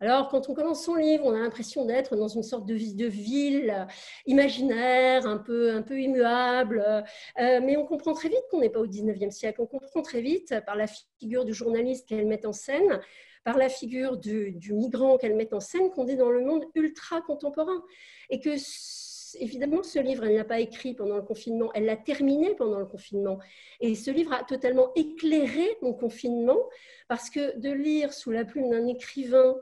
Alors, quand on commence son livre, on a l'impression d'être dans une sorte de, vie, de ville imaginaire, un peu, un peu immuable. Euh, mais on comprend très vite qu'on n'est pas au dix-neuvième siècle. On comprend très vite, par la figure du journaliste qu'elle met en scène, par la figure du, du migrant qu'elle met en scène, qu'on est dans le monde ultra contemporain. Et que, évidemment, ce livre, elle ne l'a pas écrit pendant le confinement, elle l'a terminé pendant le confinement. Et ce livre a totalement éclairé mon confinement, parce que de lire sous la plume d'un écrivain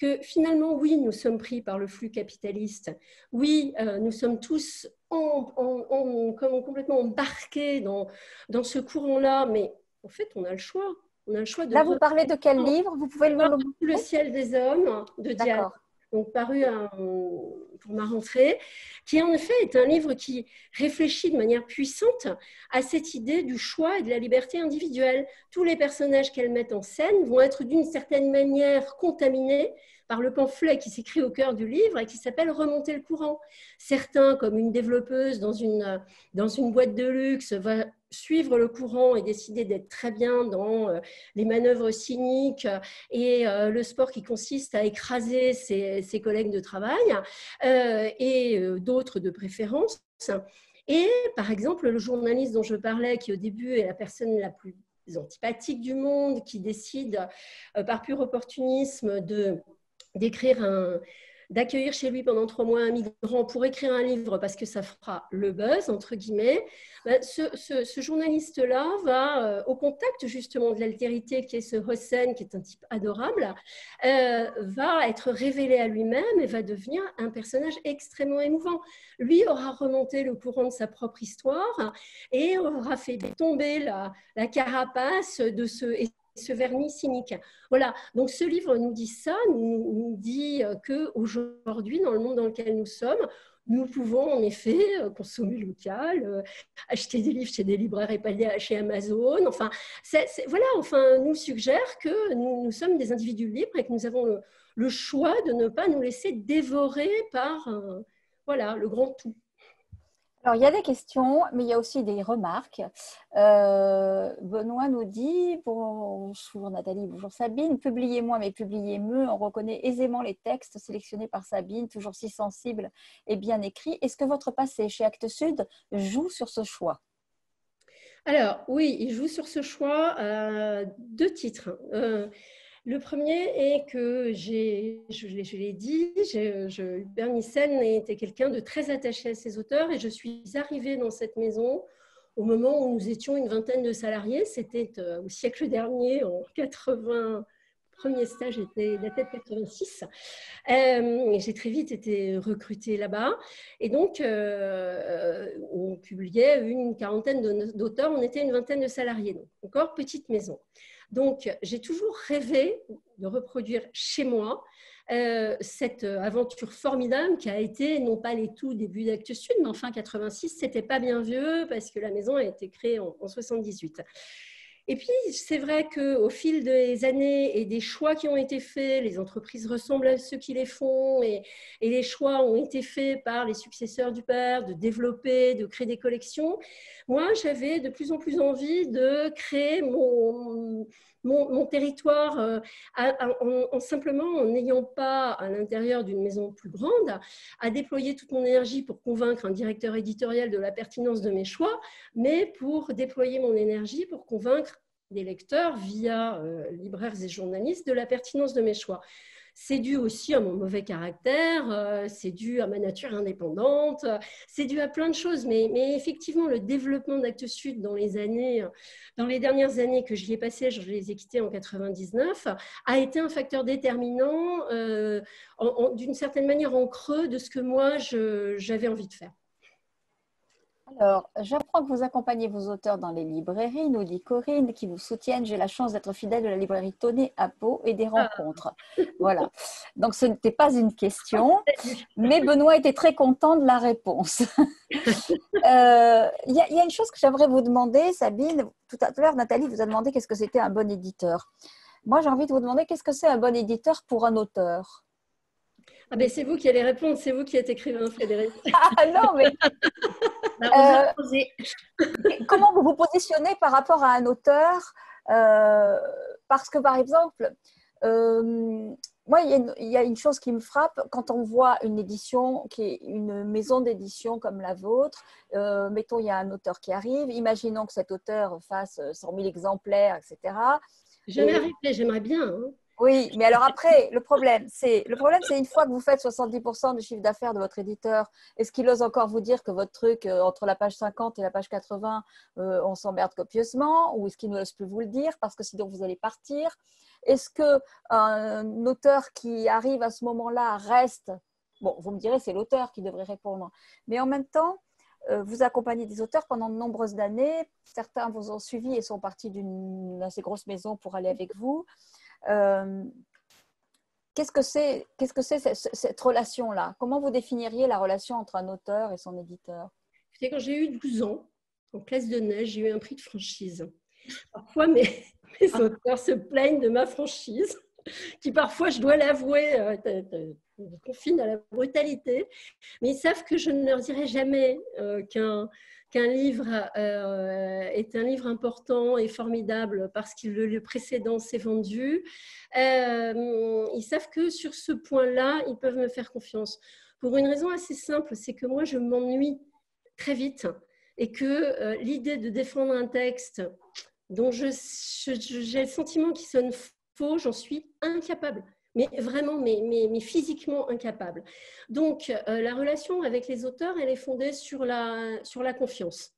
que finalement, oui, nous sommes pris par le flux capitaliste. Oui, euh, nous sommes tous en, en, en, comme complètement embarqués dans, dans ce courant-là, mais en fait, on a le choix. On a le choix de Là, vous parlez de quel livre? Vous pouvez le montrer. Sous le ciel des hommes de Diane, donc paru à, pour ma rentrée, qui en effet est un livre qui réfléchit de manière puissante à cette idée du choix et de la liberté individuelle. Tous les personnages qu'elle met en scène vont être d'une certaine manière contaminés par le pamphlet qui s'écrit au cœur du livre et qui s'appelle « Remonter le courant ». Certains, comme une développeuse dans une, dans une boîte de luxe, va suivre le courant et décider d'être très bien dans les manœuvres cyniques et le sport qui consiste à écraser ses, ses collègues de travail, et d'autres de préférence. Et par exemple, le journaliste dont je parlais, qui au début est la personne la plus antipathique du monde, qui décide par pur opportunisme de... d'écrire un, d'accueillir chez lui pendant trois mois un migrant pour écrire un livre parce que ça fera le buzz, entre guillemets, ben ce, ce, ce journaliste-là va euh, au contact justement de l'altérité qui est ce Hossein, qui est un type adorable, euh, va être révélé à lui-même et va devenir un personnage extrêmement émouvant. Lui aura remonté le courant de sa propre histoire et aura fait tomber la, la carapace de ce... ce vernis cynique. Voilà, donc ce livre nous dit ça, nous, nous dit qu'aujourd'hui, dans le monde dans lequel nous sommes, nous pouvons en effet consommer local, acheter des livres chez des libraires et pas chez Amazon, enfin, c'est, c'est, voilà, enfin, nous suggère que nous, nous sommes des individus libres et que nous avons le, le choix de ne pas nous laisser dévorer par euh, voilà, le grand tout. Alors, il y a des questions, mais il y a aussi des remarques. Euh, Benoît nous dit, bonjour Nathalie, bonjour Sabine, publiez-moi, mais publiez-me, on reconnaît aisément les textes sélectionnés par Sabine, toujours si sensibles et bien écrits. Est-ce que votre passé chez Actes Sud joue sur ce choix ? Alors, oui, il joue sur ce choix euh, deux titres. Euh, Le premier est que, j'ai, je, je l'ai dit, je, je, Hubert Nyssen était quelqu'un de très attaché à ses auteurs et je suis arrivée dans cette maison au moment où nous étions une vingtaine de salariés. C'était au siècle dernier, en quatre-vingt-un premier stage était daté de quatre-vingt-six. Euh, J'ai très vite été recrutée là-bas. Et donc, euh, on publiait une quarantaine d'auteurs. On était une vingtaine de salariés. Donc, encore petite maison. Donc, j'ai toujours rêvé de reproduire chez moi euh, cette aventure formidable qui a été, non pas les tout débuts d'Actes Sud, mais enfin quatre-vingt-six, c'était pas bien vieux parce que la maison a été créée en, en soixante-dix-huit. Et puis, c'est vrai qu'au fil des années et des choix qui ont été faits, les entreprises ressemblent à ceux qui les font et, et les choix ont été faits par les successeurs du père de développer, de créer des collections. Moi, j'avais de plus en plus envie de créer mon... Mon, mon territoire, euh, à, à, en, en simplement en n'ayant pas à l'intérieur d'une maison plus grande à déployer toute mon énergie pour convaincre un directeur éditorial de la pertinence de mes choix, mais pour déployer mon énergie pour convaincre des lecteurs via euh, libraires et journalistes de la pertinence de mes choix. C'est dû aussi à mon mauvais caractère, euh, c'est dû à ma nature indépendante, euh, c'est dû à plein de choses. Mais, mais effectivement, le développement d'Actes Sud dans les années, dans les dernières années que j'y ai passées, je les ai quittées en quatre-vingt-dix-neuf, a été un facteur déterminant, euh, d'une certaine manière en creux de ce que moi j'avais envie de faire. Alors, j'apprends que vous accompagnez vos auteurs dans les librairies, nous dit Corinne, qui vous soutiennent. J'ai la chance d'être fidèle de la librairie Tonnet à Pau et des rencontres. Voilà. Donc, ce n'était pas une question, mais Benoît était très content de la réponse. Il euh, y, y a une chose que j'aimerais vous demander, Sabine. Tout à l'heure, Nathalie vous a demandé qu'est-ce que c'était un bon éditeur. Moi, j'ai envie de vous demander qu'est-ce que c'est un bon éditeur pour un auteur ? Ah ben c'est vous qui allez répondre, c'est vous qui êtes écrivain, Frédéric. Ah non, mais euh, comment vous vous positionnez par rapport à un auteur euh, parce que, par exemple, euh, moi, il y, y a une chose qui me frappe quand on voit une édition, qui est une maison d'édition comme la vôtre. Euh, mettons, il y a un auteur qui arrive. Imaginons que cet auteur fasse cent mille exemplaires, et cetera. J'aimerais Et... j'aimerais bien. Hein. Oui, mais alors après, le problème, c'est le problème, c'est une fois que vous faites soixante-dix pour cent du chiffre d'affaires de votre éditeur, est-ce qu'il ose encore vous dire que votre truc, euh, entre la page cinquante et la page quatre-vingts, euh, on s'emmerde copieusement, ou est-ce qu'il n'ose plus vous le dire parce que sinon vous allez partir? Est-ce qu'un auteur qui arrive à ce moment-là reste? Bon, vous me direz, c'est l'auteur qui devrait répondre. Mais en même temps, euh, vous accompagnez des auteurs pendant de nombreuses années. Certains vous ont suivi et sont partis d'une assez grosse maison pour aller avec vous. Euh, qu'est-ce que c'est qu'est-ce que c'est cette, cette relation-là? Comment vous définiriez la relation entre un auteur et son éditeur? Quand j'ai eu douze ans, en classe de neige, j'ai eu un prix de franchise. Parfois, mes, mes auteurs se plaignent de ma franchise, qui parfois, je dois l'avouer, confine à la brutalité. Mais ils savent que je ne leur dirai jamais euh, qu'un... qu'un livre euh, est un livre important et formidable parce que le, le précédent s'est vendu. Euh, ils savent que sur ce point-là, ils peuvent me faire confiance. Pour une raison assez simple, c'est que moi, je m'ennuie très vite et que euh, l'idée de défendre un texte dont j'ai le sentiment qu'il sonne faux, j'en suis incapable. Mais vraiment, mais, mais, mais physiquement incapable. Donc, euh, la relation avec les auteurs, elle est fondée sur la, sur la confiance.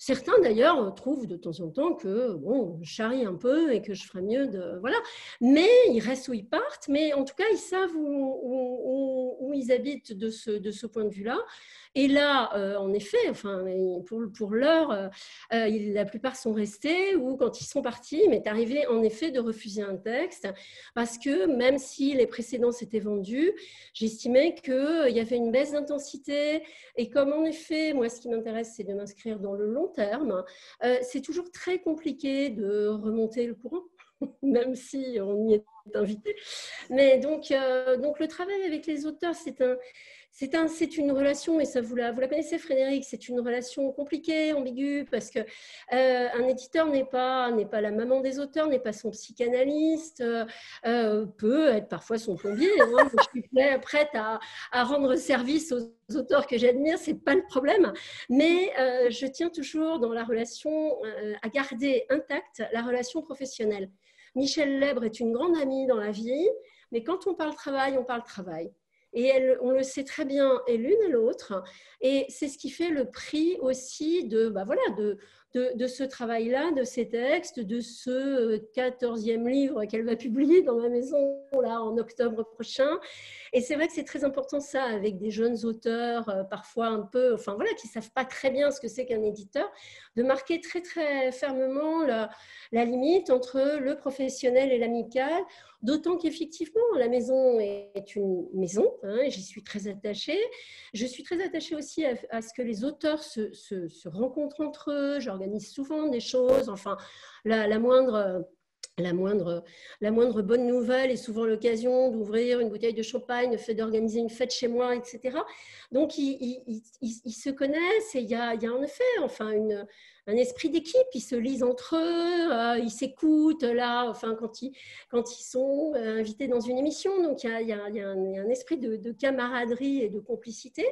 Certains, d'ailleurs, trouvent de temps en temps que, bon, je charrie un peu et que je ferais mieux de... Voilà. Mais ils restent où ils partent. Mais en tout cas, ils savent où, où, où, où ils habitent de ce, de ce point de vue-là. Et là, euh, en effet, enfin, pour, pour l'heure, euh, la plupart sont restés ou quand ils sont partis, il m'est arrivé en effet de refuser un texte parce que même si les précédents s'étaient vendus, j'estimais qu'il y avait une baisse d'intensité. Et comme en effet, moi, ce qui m'intéresse, c'est de m'inscrire dans le long terme, euh, c'est toujours très compliqué de remonter le courant, même si on y est invité. Mais donc, euh, donc le travail avec les auteurs, c'est un... C'est un, c'est une relation, et ça vous la, vous la connaissez Frédéric, c'est une relation compliquée, ambiguë, parce que euh, un éditeur n'est pas, n'est pas la maman des auteurs, n'est pas son psychanalyste, euh, peut être parfois son plombier. Hein, je suis prête à, à rendre service aux auteurs que j'admire, c'est pas le problème. Mais euh, je tiens toujours dans la relation euh, à garder intacte la relation professionnelle. Michèle Lesbre est une grande amie dans la vie, mais quand on parle travail, on parle travail. Et elle, on le sait très bien, et l'une et l'autre. Et c'est ce qui fait le prix aussi de, bah voilà, de, de, de ce travail-là, de ces textes, de ce quatorzième livre qu'elle va publier dans ma maison là, en octobre prochain. Et c'est vrai que c'est très important ça, avec des jeunes auteurs, parfois un peu, enfin voilà, qui ne savent pas très bien ce que c'est qu'un éditeur, de marquer très très fermement la, la limite entre le professionnel et l'amical, d'autant qu'effectivement, la maison est une maison, hein, et j'y suis très attachée. Je suis très attachée aussi à, à ce que les auteurs se, se, se rencontrent entre eux, j'organise souvent des choses, enfin, la, la moindre... La moindre, la moindre bonne nouvelle est souvent l'occasion d'ouvrir une bouteille de champagne, d'organiser une fête chez moi, et cetera. Donc, ils, ils, ils, ils se connaissent et il y a, il y a en effet enfin, une, un esprit d'équipe. Ils se lisent entre eux, euh, ils s'écoutent là, enfin, quand, ils, quand ils sont invités dans une émission. Donc, il y a, il y a, il y a, un, il y a un esprit de, de camaraderie et de complicité.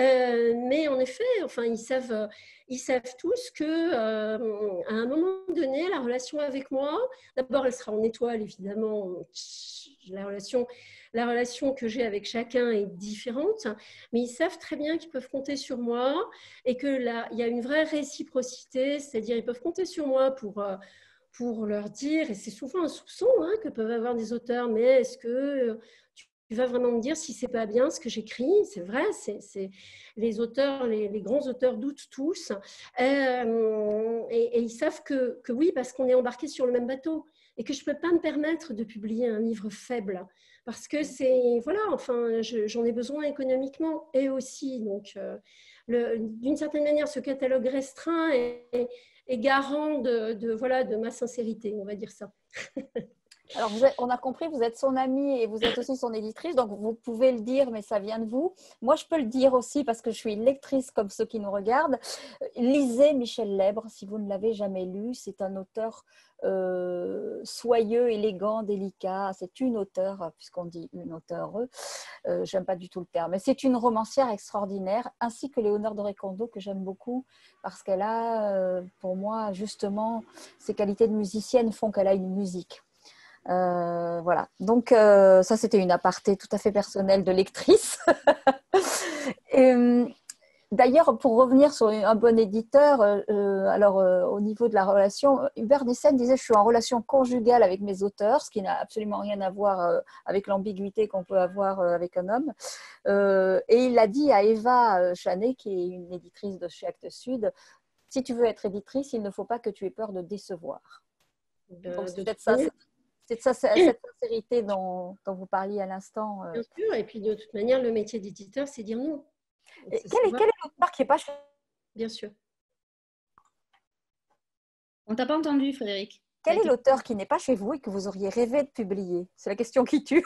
Euh, mais en effet, enfin, ils savent... Ils savent tous qu'à euh, un moment donné, la relation avec moi, d'abord elle sera en étoile évidemment, la relation, la relation que j'ai avec chacun est différente, mais ils savent très bien qu'ils peuvent compter sur moi et qu'il y a une vraie réciprocité, c'est-à-dire ils peuvent compter sur moi pour... Euh, pour leur dire, et c'est souvent un soupçon hein, que peuvent avoir des auteurs, mais est-ce que tu vas vraiment me dire si c'est pas bien ce que j'écris? C'est vrai, c'est, c'est, les auteurs, les, les grands auteurs doutent tous, euh, et, et ils savent que, que oui, parce qu'on est embarqués sur le même bateau, et que je peux pas me permettre de publier un livre faible, parce que c'est, voilà, enfin, je, j'en ai besoin économiquement, et aussi, donc, euh, d'une certaine manière, ce catalogue restreint est, est et garant de, de, voilà, de ma sincérité, on va dire ça. Alors, vous êtes, on a compris, vous êtes son amie et vous êtes aussi son éditrice, donc vous pouvez le dire, mais ça vient de vous. Moi, je peux le dire aussi parce que je suis lectrice comme ceux qui nous regardent. Lisez Michèle Lesbre, si vous ne l'avez jamais lu. C'est un auteur euh, soyeux, élégant, délicat. C'est une auteure, puisqu'on dit une auteure, euh, j'aime pas du tout le terme. Mais c'est une romancière extraordinaire, ainsi que Léonore de Recondo, que j'aime beaucoup, parce qu'elle a, euh, pour moi, justement, ses qualités de musicienne font qu'elle a une musique. Euh, voilà, donc euh, ça c'était une aparté tout à fait personnelle de lectrice. euh, D'ailleurs, pour revenir sur un bon éditeur, euh, alors euh, au niveau de la relation, Hubert Nyssen disait je suis en relation conjugale avec mes auteurs, ce qui n'a absolument rien à voir euh, avec l'ambiguïté qu'on peut avoir euh, avec un homme. Euh, et il l'a dit à Eva Chanet, qui est une éditrice de chez Actes Sud, si tu veux être éditrice, il ne faut pas que tu aies peur de décevoir. Euh, donc c'est peut-être ça. C'est de ça, cette sincérité dont, dont vous parliez à l'instant. Bien sûr, et puis de toute manière, le métier d'éditeur, c'est dire non. Quel est, quel est l'auteur qui n'est pas chez... Bien sûr. On ne t'a pas entendu, Frédéric. Quel est l'auteur qui n'est pas chez vous et que vous auriez rêvé de publier? C'est la question qui tue.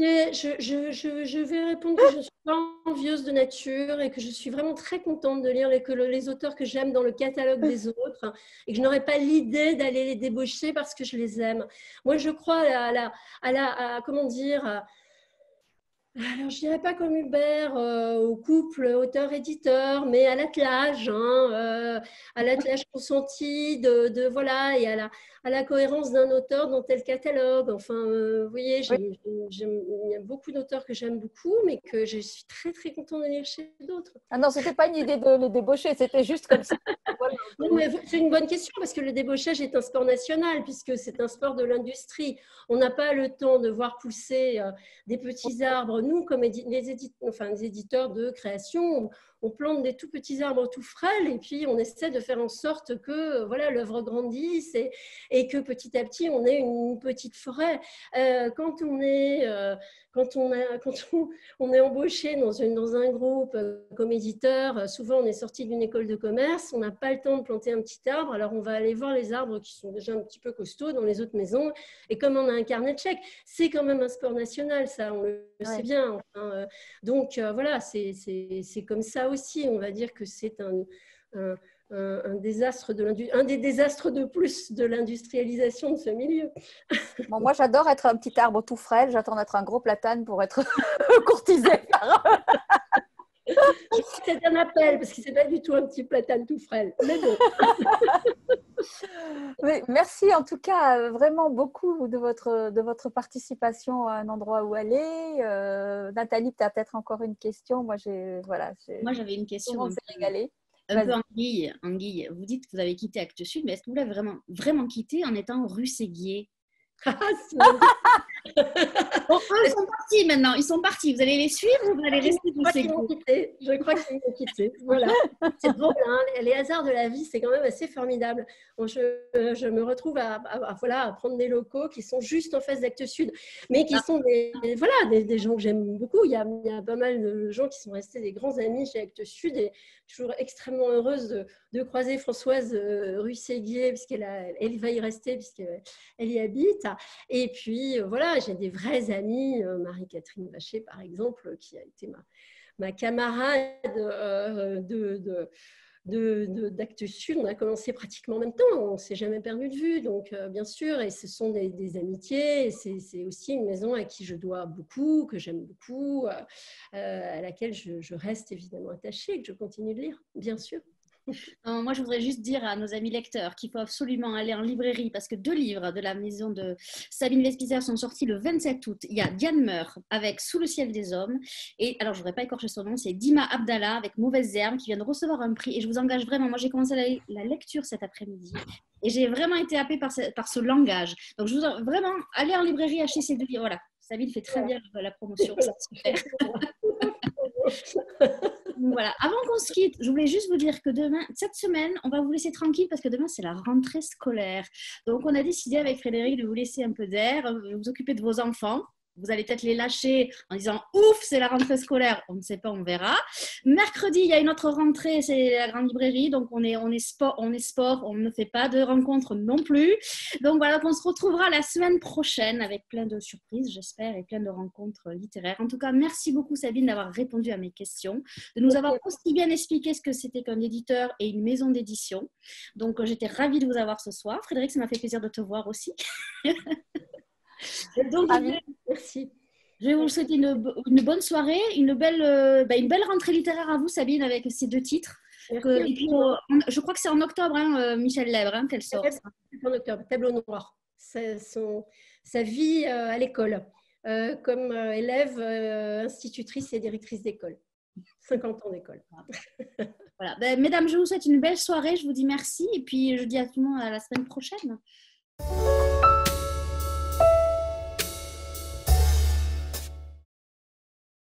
Je, je, je, je vais répondre que je ne suis pas envieuse de nature et que je suis vraiment très contente de lire les, que le, les auteurs que j'aime dans le catalogue des autres et que je n'aurais pas l'idée d'aller les débaucher parce que je les aime. Moi, je crois à la... À la à, comment dire à, alors, je ne dirais pas comme Hubert euh, au couple auteur-éditeur, mais à l'attelage, hein, euh, à l'attelage consenti, de, de, voilà, et à la, à la cohérence d'un auteur dans tel catalogue. Enfin, euh, vous voyez, il y a beaucoup d'auteurs que j'aime beaucoup, mais que je suis très, très contente de lire chez d'autres. Ah non, ce n'était pas une idée de les débaucher, c'était juste comme ça. Voilà. Non, mais c'est une bonne question, parce que le débauchage est un sport national, puisque c'est un sport de l'industrie. On n'a pas le temps de voir pousser euh, des petits arbres. Nous, comme les éditeurs, enfin, les éditeurs de création, on plante des tout petits arbres tout frêles et puis on essaie de faire en sorte que voilà, l'œuvre grandisse et, et que petit à petit, on ait une petite forêt. Euh, quand on est, euh, quand on a, quand on, on est embauché dans, une, dans un groupe euh, comme éditeur, souvent on est sorti d'une école de commerce, on n'a pas le temps de planter un petit arbre, alors on va aller voir les arbres qui sont déjà un petit peu costauds dans les autres maisons et comme on a un carnet de chèques, c'est quand même un sport national, ça, on le ouais. sait bien. Enfin, euh, donc euh, voilà, c'est comme ça aussi, on va dire que c'est un, un, un, un désastre de un des désastres de plus de l'industrialisation de ce milieu. Bon, moi, j'adore être un petit arbre tout frêle. J'attends d'être un gros platane pour être courtisée. C'est un appel, parce que ce n'est pas du tout un petit platane tout frêle. Mais bon. Mais merci en tout cas vraiment beaucoup de votre, de votre participation à Un endroit où aller. Euh, Nathalie, tu as peut-être encore une question. Moi, j'ai, voilà, j'ai, moi, j'avais une question. On s'est régalé. un peu anguille, anguille. Vous dites que vous avez quitté Actes Sud, mais est-ce que vous l'avez vraiment, vraiment quitté en étant rue Séguier? Bon, eux, ils sont partis maintenant, ils sont partis. Vous allez les suivre ou vous allez rester rue Séguier? Je crois qu'ils m'ont quitté. Voilà. C'est drôle, hein, les hasards de la vie, c'est quand même assez formidable. Bon, je, je me retrouve à, à, à, voilà, à prendre des locaux qui sont juste en face d'Actes Sud, mais qui ah. sont des, des, voilà, des, des gens que j'aime beaucoup. Il y, a, il y a pas mal de gens qui sont restés des grands amis chez Actes Sud, et toujours extrêmement heureuse de, de croiser Françoise euh, rue Séguier, puisqu'elle elle va y rester, puisqu'elle elle y habite. Et puis, euh, voilà, j'ai des vrais amis, euh, Marie-Catherine Vacher, par exemple, qui a été ma, ma camarade euh, de... de d'Actes Sud. On a commencé pratiquement en même temps, on ne s'est jamais perdu de vue, donc euh, bien sûr, et ce sont des, des amitiés, c'est aussi une maison à qui je dois beaucoup, que j'aime beaucoup, euh, à laquelle je, je reste évidemment attachée et que je continue de lire, bien sûr. Euh, moi, je voudrais juste dire à nos amis lecteurs qu'il faut absolument aller en librairie parce que deux livres de la maison de Sabine Wespieser sont sortis le vingt-sept août. Il y a Diane Meur avec Sous le ciel des hommes et, alors je ne voudrais pas écorcher son nom, c'est Dima Abdallah avec Mauvaise Herbe qui vient de recevoir un prix, et je vous engage vraiment, moi j'ai commencé la, la lecture cet après-midi et j'ai vraiment été happée par ce, par ce langage. Donc je vous en, vraiment, allez en librairie acheter ces deux livres. Voilà, Sabine fait très bien la promotion. Super. Voilà. Avant qu'on se quitte, je voulais juste vous dire que demain, cette semaine, on va vous laisser tranquille parce que demain c'est la rentrée scolaire. Donc on a décidé avec Frédéric de vous laisser un peu d'air, de vous occuper de vos enfants. Vous allez peut-être les lâcher en disant « Ouf, c'est la rentrée scolaire !» On ne sait pas, on verra. Mercredi, il y a une autre rentrée, c'est la grande librairie. Donc, on est, on est sport, on est sport, on ne fait pas de rencontres non plus. Donc, voilà, on se retrouvera la semaine prochaine avec plein de surprises, j'espère, et plein de rencontres littéraires. En tout cas, merci beaucoup, Sabine, d'avoir répondu à mes questions, de nous avoir aussi bien expliqué ce que c'était qu'un éditeur et une maison d'édition. Donc, j'étais ravie de vous avoir ce soir. Frédéric, ça m'a fait plaisir de te voir aussi. Donc, ah, merci. Je vais vous souhaiter une, une bonne soirée, une belle, euh, bah, une belle rentrée littéraire à vous, Sabine, avec ces deux titres. Que, et puis, euh, je crois que c'est en octobre, hein, euh, Michèle Lesbre, hein, qu'elle sort. C'est en octobre, Tableau noir. Son, sa vie euh, à l'école, euh, comme euh, élève, euh, institutrice et directrice d'école. cinquante ans d'école. Voilà. Ben, mesdames, je vous souhaite une belle soirée, je vous dis merci, et puis je dis à tout le monde à la semaine prochaine.